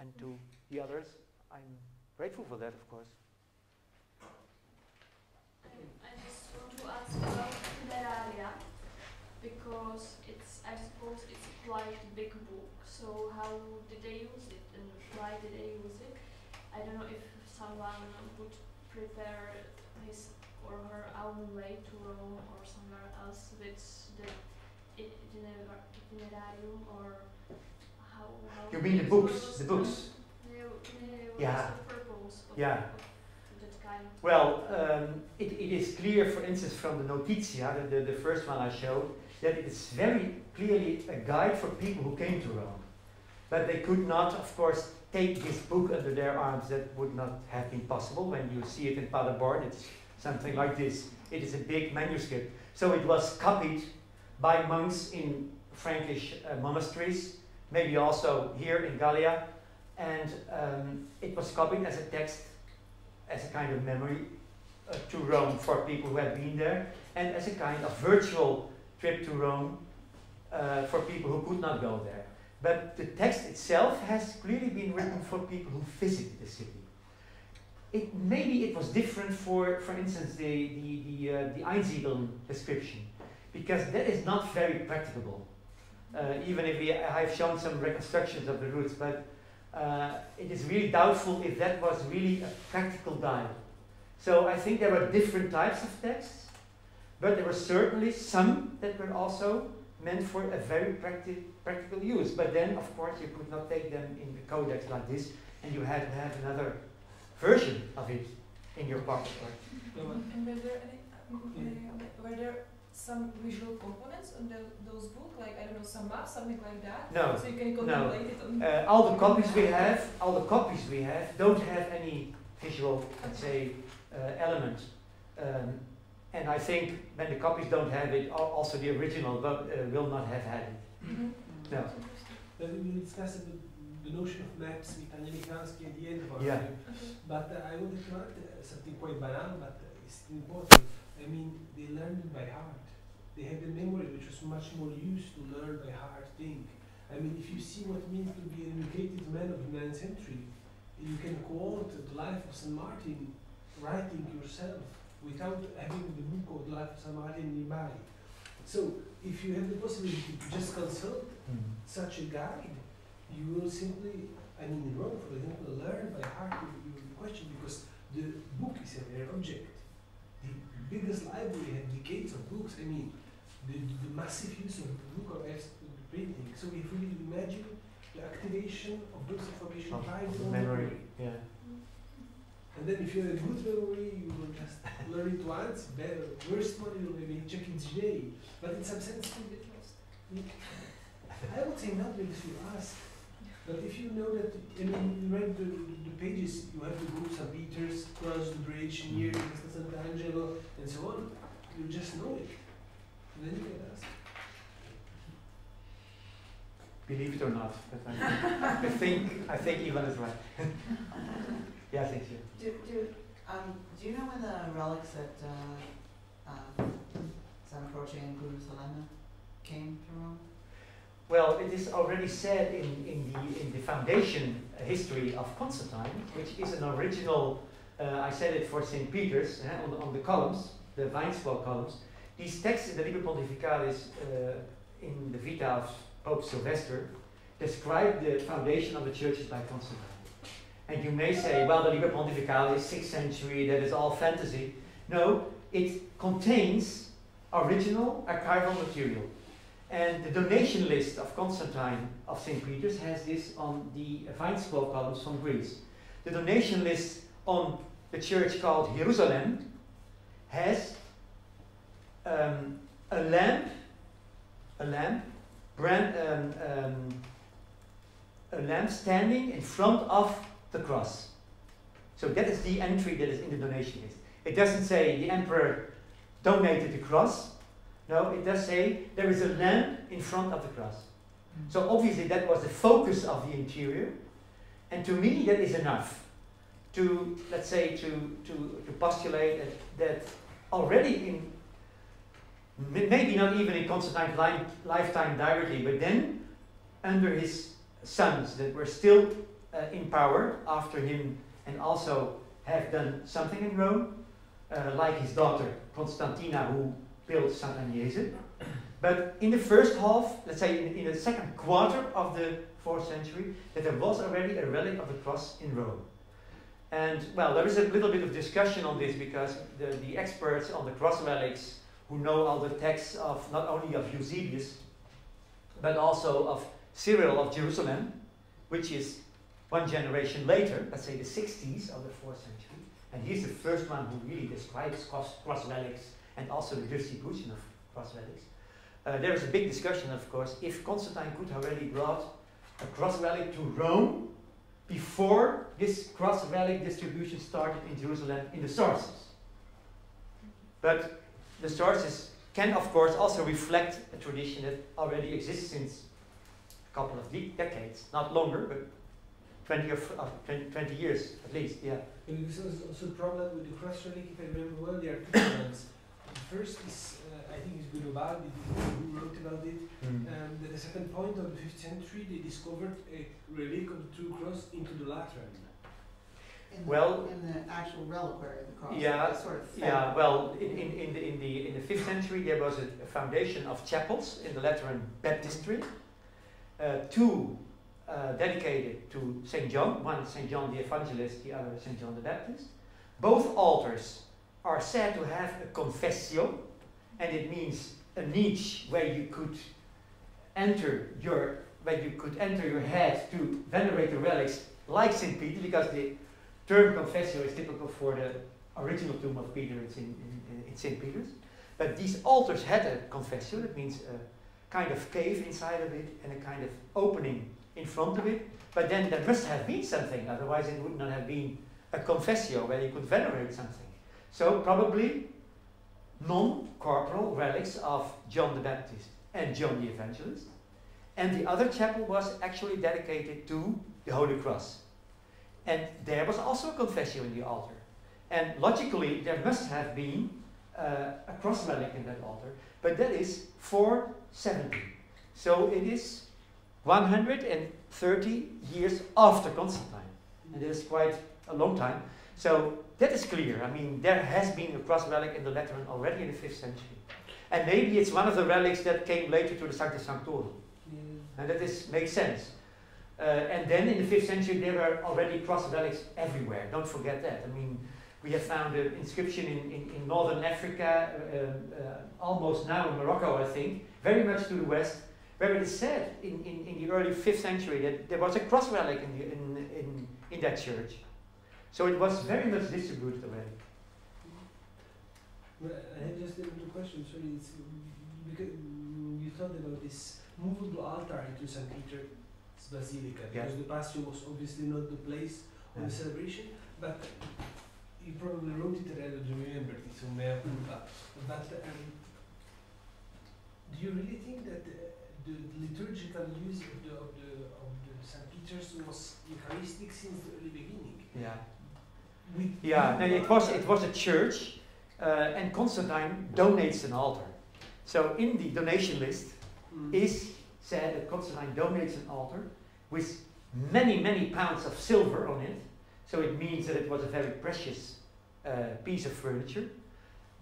and to the others, I'm grateful for that, of course. I just want to ask about Funeraria, because it's, I suppose it's a quite big book, so how did they use it and why did they use it? I don't know if someone would prepare his or her own way to Rome or somewhere else with the itinerarium, or how you mean the books? The books? Yeah. Yeah. Well, it is clear, for instance, from the Notitia, the first one I showed, that it is very clearly a guide for people who came to Rome. But they could not, of course, take this book under their arms. That would not have been possible. When you see it in Paderborn, it's something like this. It is a big manuscript. So it was copied by monks in Frankish monasteries, maybe also here in Gallia. And it was copied as a text, as a kind of memory to Rome for people who had been there, and as a kind of virtual trip to Rome for people who could not go there. But the text itself has clearly been written for people who visited the city. Maybe it was different for instance, the Einsiedeln description, because that is not very practicable. Even if I've shown some reconstructions of the routes, but it is really doubtful if that was really a practical guide. So I think there were different types of texts, but there were certainly some that were also meant for a very practical use. But then, of course, you could not take them in the codex like this, and you had to have another version of it in your pocket. And were there some visual components on those books, like, I don't know, some maps, something like that? No. So you can contemplate it on all the copies we have don't have any visual, let's say, element. And I think when the copies don't have it, also the original will not have had it. Mm-hmm. No. But we discussed the notion of maps with Angelicansky at the end of our time. But I wanted to add something quite banal, but it's important. I mean, they learned it by heart. They had a memory which was much more used to learn by heart thing. I mean, if you see what it means to be an educated man of the 9th century, you can quote the life of St. Martin, writing yourself, without having the book of the life of St. Martin nearby. So, if you have the possibility to just consult such a guide, you will simply, I mean, in Rome, for example, learn by heart your question, because the book is a rare object. The biggest library had decades of books. I mean, the massive use of the book archives to printing. So we really imagine the activation of books information by the memory. Yeah. And then if you have a good memory, you will just learn it once, better, worst one, you'll maybe check it today. But in some sense, you get lost. I would say not because you ask. But if you know that, I mean, you read the pages, you have to go some meters, cross the bridge near Sant'Angelo, and so on, you just know it. And then you can ask. Believe it or not, but I think Ivan is right. Yeah, I think so. Do you know when the relics at San Croce and Gurusalemme came to Rome? Well, it is already said in the foundation history of Constantine, which is an original, I said it for St. Peter's, on the columns, the Weinswall columns. These texts in the Liber Pontificalis, in the Vita of Pope Sylvester, describe the foundation of the churches by Constantine. And you may say, well, the Liber Pontificalis, 6th century, that is all fantasy. No, it contains original archival material. And the donation list of Constantine of St. Peter's has this on the Vine-scroll columns from Greece. The donation list on the church called Jerusalem has a lamp standing in front of the cross. So that is the entry that is in the donation list. It doesn't say the emperor donated the cross. No, it does say there is a lamp in front of the cross. So obviously that was the focus of the interior. And to me that is enough to, let's say, to postulate that already in, maybe not even in Constantine's lifetime directly, but then under his sons that were still in power after him and also have done something in Rome, like his daughter Constantina, who built Sant'Agnese. But in the first half, let's say in the second quarter of the 4th century, that there was already a relic of the cross in Rome. And well, there is a little bit of discussion on this because the experts on the cross relics who know all the texts of not only of Eusebius, but also of Cyril of Jerusalem, which is one generation later, let's say the 60s of the 4th century. And he's the first one who really describes cross relics and also the distribution of cross relics. There is a big discussion, of course, if Constantine could have already brought a cross relic to Rome before this cross relic distribution started in Jerusalem in the sources. But the sources can, of course, also reflect a tradition that already exists since a couple of decades, not longer, but 20 years at least, yeah. And this is also a problem with the cross relic, if I remember well, there are two elements. First is, I think it's Guidobaldi who wrote about it, that at a certain point of the 5th century they discovered a relic of the true cross into the Lateran. In the actual reliquary of the cross. Yeah, sort of in the 5th century there was a foundation of chapels in the Lateran baptistry, two dedicated to St. John, one St. John the Evangelist, the other St. John the Baptist. Both altars are said to have a confessio, and it means a niche where you could enter your head to venerate the relics, like St. Peter, because the term confessio is typical for the original tomb of Peter. It's in St. Peter's. But these altars had a confessio, that means a kind of cave inside of it and a kind of opening in front of it. But then there must have been something, otherwise it would not have been a confessio where you could venerate something. So probably non-corporal relics of John the Baptist and John the Evangelist. And the other chapel was actually dedicated to the Holy Cross. And there was also a confessio in the altar. And logically, there must have been a cross relic in that altar. But that is 470. So it is 130 years after Constantine. And it is quite a long time. So that is clear. I mean, there has been a cross relic in the Lateran already in the 5th century. And maybe it's one of the relics that came later to the Sancta Sanctorum. Yeah. And that makes sense. And then in the 5th century, there were already cross relics everywhere. Don't forget that. I mean, we have found an inscription in northern Africa, almost now in Morocco, I think, very much to the west, where it is said in the early 5th century that there was a cross relic in that church. So it was very much distributed already. Well, I have just another question. Sorry, it's because you thought about this movable altar into St. Peter's Basilica, because the Passion was obviously not the place of the celebration, but you probably wrote it and I don't remember it, so mea culpa. But do you really think that the liturgical use of the St. Peter's was Eucharistic since the early beginning? Yeah. And it was a church, and Constantine donates an altar. So in the donation list is said that Constantine donates an altar with many, many pounds of silver on it. So it means that it was a very precious piece of furniture.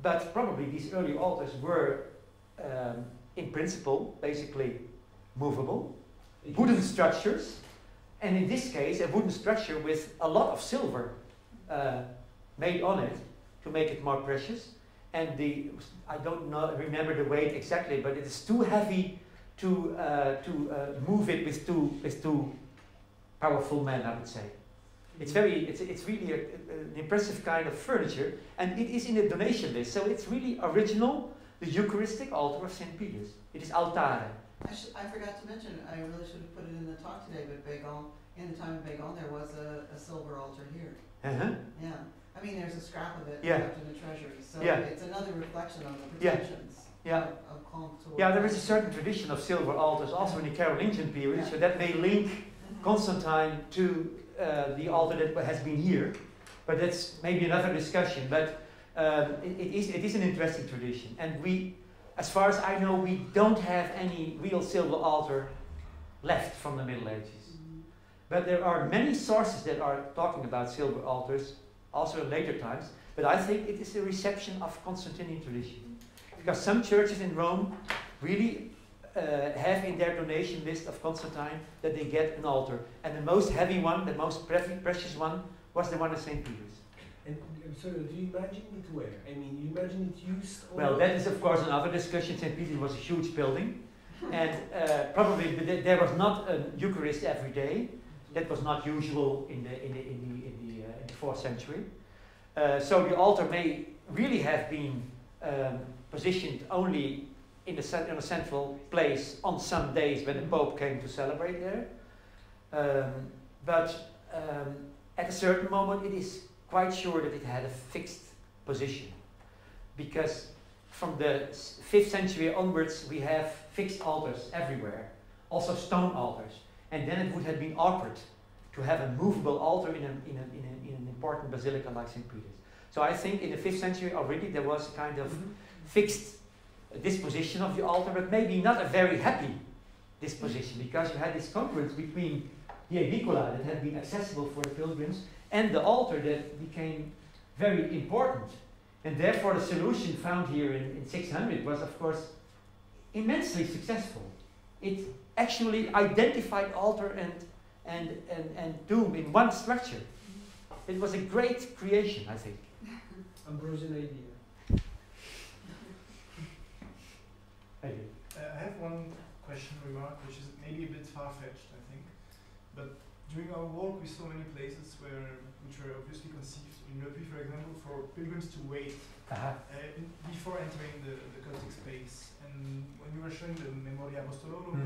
But probably these early altars were, in principle, basically movable, wooden structures. And in this case, a wooden structure with a lot of silver made on it to make it more precious. And I don't remember the weight exactly, but it is too heavy move it with two powerful men, I would say. It's very, it's really an impressive kind of furniture, and it is in the donation list, so it's really original, the Eucharistic altar of St. Peter's. It is altare. I forgot to mention, I really should have put it in the talk today, but Begon, in the time of Begon, there was a silver altar here. Uh-huh. Yeah. I mean, there's a scrap of it kept in the treasury, so it's another reflection on the pretensions. Yeah. Yeah, there is a certain tradition of silver altars also in the Carolingian period, so that may link Constantine to the altar that has been here, but that's maybe another discussion. But it is an interesting tradition, and we, as far as I know, we don't have any real silver altar left from the Middle Ages. Mm-hmm. But there are many sources that are talking about silver altars, also in later times. But I think it is a reception of Constantinian tradition. Because some churches in Rome really have in their donation list of Constantine that they get an altar. And the most heavy one, the most precious one, was the one of St. Peter's. And so do you imagine it where? I mean, you imagine it used? Well, that is of course another discussion. St. Peter's was a huge building. And probably there was not a Eucharist every day. That was not usual in the 4th century. So the altar may really have been positioned only in a central place on some days when the Pope came to celebrate there. But at a certain moment, it is quite sure that it had a fixed position, because from the 5th century onwards, we have fixed altars everywhere, also stone altars. And then it would have been awkward to have a movable altar in an important basilica like St. Peter's. So I think in the 5th century already, there was a kind of fixed disposition of the altar, but maybe not a very happy disposition, because you had this congruence between the aedicola that had been accessible for the pilgrims and the altar that became very important. And therefore the solution found here in 600 was of course immensely successful. It actually identified altar and tomb in one structure. It was a great creation, I think. Ambrosian idea. I have one question, remark, which is maybe a bit far-fetched, I think. But during our walk, we saw many places which were obviously conceived in Rugby, for example, for pilgrims to wait before entering the Celtic space. And when you were showing the Memoria Apostolorum,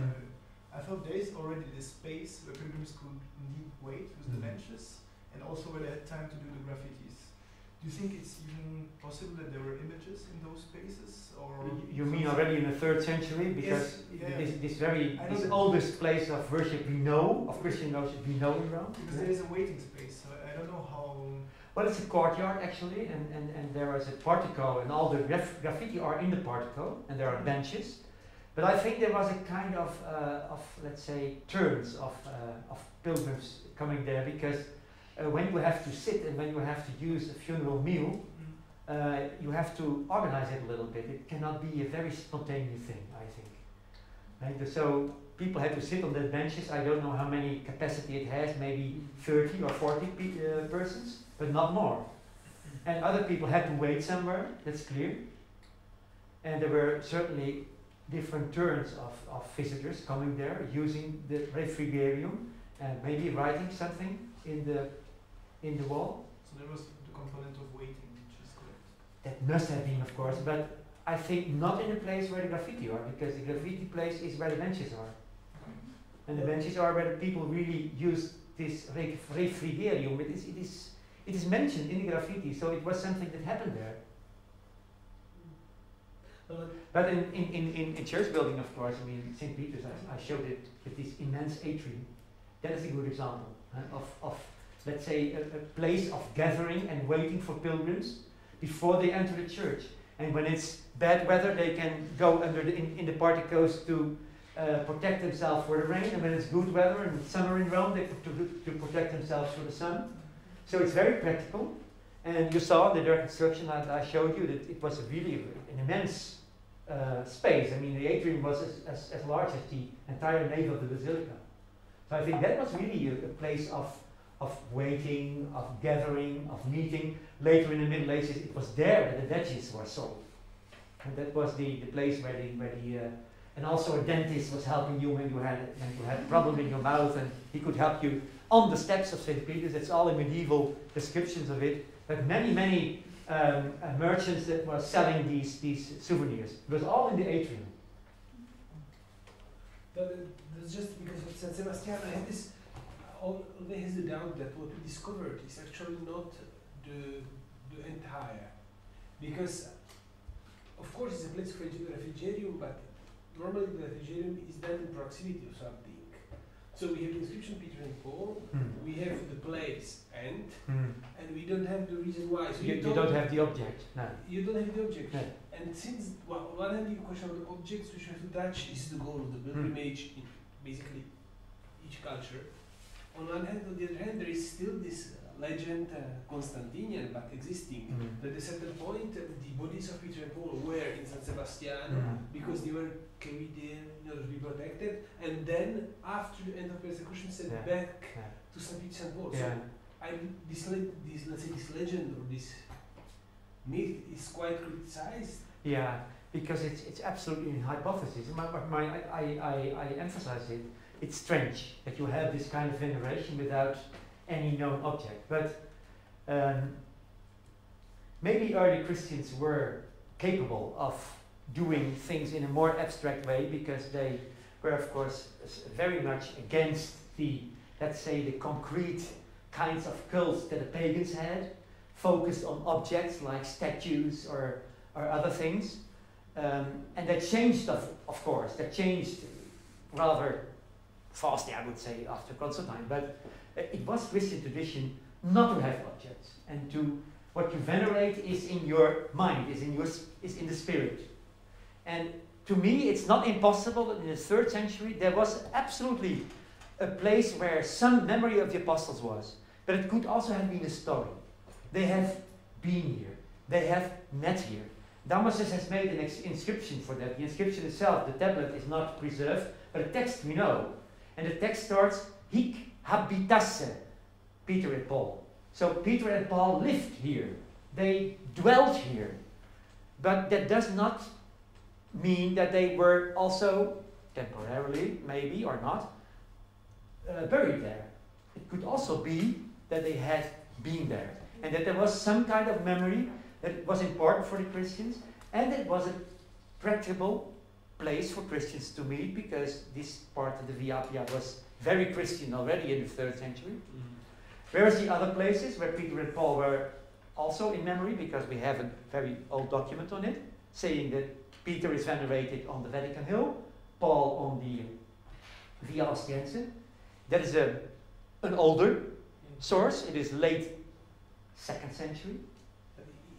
I thought there is already this space where pilgrims could indeed wait with the benches, and also where they had time to do the graffitis. Do you think it's even possible that there were images in those spaces? Or you mean already in the 3rd century? Because this oldest place of worship we know, of Christian worship we know in Rome. Because there is a waiting space, so I don't know how... Well, it's a courtyard actually, and there is a portico, and all the graffiti are in the portico, and there are benches. But I think there was a kind of let's say, turns of pilgrims coming there, because when you have to sit and when you have to use a funeral meal, you have to organize it a little bit. It cannot be a very spontaneous thing, I think. Right? So people had to sit on the benches. I don't know how many capacity it has, maybe 30 or 40 persons, but not more. And other people had to wait somewhere, that's clear. And there were certainly different turns of visitors coming there, using the refrigerium and maybe writing something in the wall. So there was the component of waiting, which is correct. That must have been, of course, but I think not in a place where the graffiti are, because the graffiti place is where the benches are. And the benches are where the people really use this refrigerium. It is mentioned in the graffiti, so it was something that happened there. But in church building, of course, I mean, St. Peter's, I showed it with this immense atrium. That is a good example of let's say, a place of gathering and waiting for pilgrims before they enter the church. And when it's bad weather, they can go in the porticos to protect themselves for the rain. And when it's good weather and summer in Rome, they to protect themselves from the sun. So it's very practical. And you saw in the reconstruction that I showed you that it was really an immense space. I mean, the atrium was as large as the entire nave of the basilica. So I think that was really a place of waiting, of gathering, of meeting. Later in the Middle Ages, it was there that the duchies were sold. And that was the place where the and also a dentist was helping you when you had a problem in your mouth, and he could help you on the steps of St. Peter's. It's all in medieval descriptions of it, but many merchants that were selling these souvenirs. It was all in the atrium. But just because of San Sebastian, I had this always the doubt that what we discovered is actually not the entire, because of course it's a place for refrigerium, but normally the refrigerium is done in proximity of something. So we have the inscription Peter and Paul, we have the place and we don't have the reason why. So you don't have the object. No. You don't have the object. No. And since one hand you question the objects which you have to touch, this is the goal of the pilgrimage in basically each culture. On one hand, on the other hand, there is still this legend, Constantinian, but existing, that at a certain point the bodies of Peter and Paul were in San Sebastian because they were carried there in order to be protected, and then after the end of persecution sent back to St. Paul. Yeah. So this legend or this myth is quite criticized. Yeah, because it's absolutely a hypothesis. I emphasize it. It's strange that you have this kind of veneration without any known object, but maybe early Christians were capable of doing things in a more abstract way, because they were, of course, very much against the, let's say, the concrete kinds of cults that the pagans had, focused on objects like statues or other things, and that changed, of course, that changed rather fastly, I would say, after Constantine, but it was Christian tradition not to have objects, and to what you venerate is in your mind, is in the spirit. And to me, it's not impossible that in the 3rd century there was absolutely a place where some memory of the apostles was, but it could also have been a story. They have been here, they have met here. Damasus has made an inscription for that. The inscription itself, the tablet, is not preserved, but the text we know. And the text starts, hic habitasse, Peter and Paul. So Peter and Paul lived here, they dwelt here, but that does not mean that they were also temporarily, maybe or not, buried there. It could also be that they had been there, and that there was some kind of memory that was important for the Christians, and it was a practicable place for Christians to meet, because this part of the Via Appia was very Christian already in the 3rd century. Whereas the other places where Peter and Paul were also in memory, because we have a very old document on it, saying that Peter is venerated on the Vatican Hill, Paul on the Via Ostiense. That is an older source, it is late 2nd century.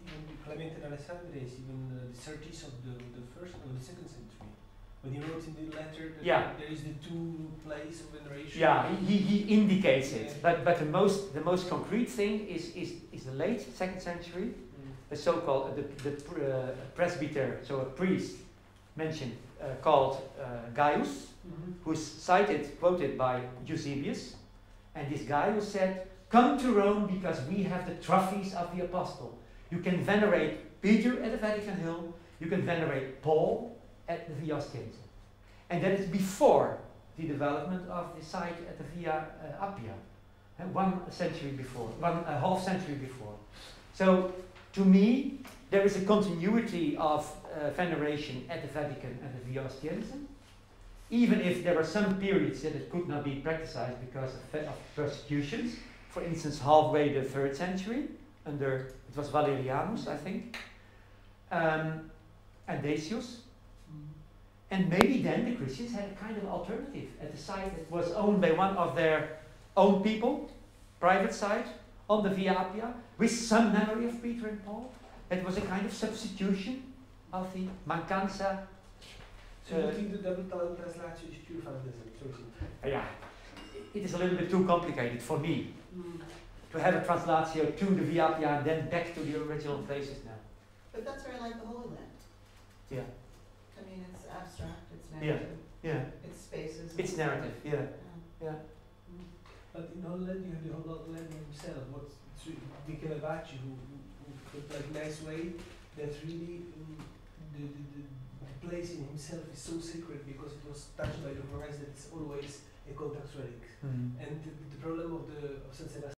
Even Clement and Alessandria is even the 30s of the 2nd century. When he wrote in the letter that there is the two place of veneration. Yeah, he indicates it. But the most concrete thing is the late 2nd century, the so-called presbyter, so a priest mentioned called Gaius, who's quoted by Eusebius, and this Gaius said, "Come to Rome because we have the trophies of the apostle. You can venerate Peter at the Vatican Hill, you can venerate Paul at the Via Ostiense." And that is before the development of the site at the Via Appia, and a half century before. So to me, there is a continuity of veneration at the Vatican and the Via Ostiense, even if there were some periods that it could not be practiced because of persecutions. For instance, halfway the 3rd century, it was Valerianus, I think, and Decius. And maybe then the Christians had a kind of alternative at the site that was owned by one of their own people, private site, on the Via Appia, with some memory of Peter and Paul. It was a kind of substitution of the Mancanza. So you think the double translation is pure fantasy? Yeah, it is a little bit too complicated for me to have a translatio to the Via Appia and then back to the original places now. But that's where I like the Holy Land. Yeah. I mean, it's abstract, it's narrative. Yeah, yeah. It's spaces. It's narrative, But in Holland, you have the Holy Land himself. What's the Caravaggio, who put that nice way that really place in himself is so sacred because it was touched by the Horizon that it's always a contact relic. Mm-hmm. And the problem of San Sebastian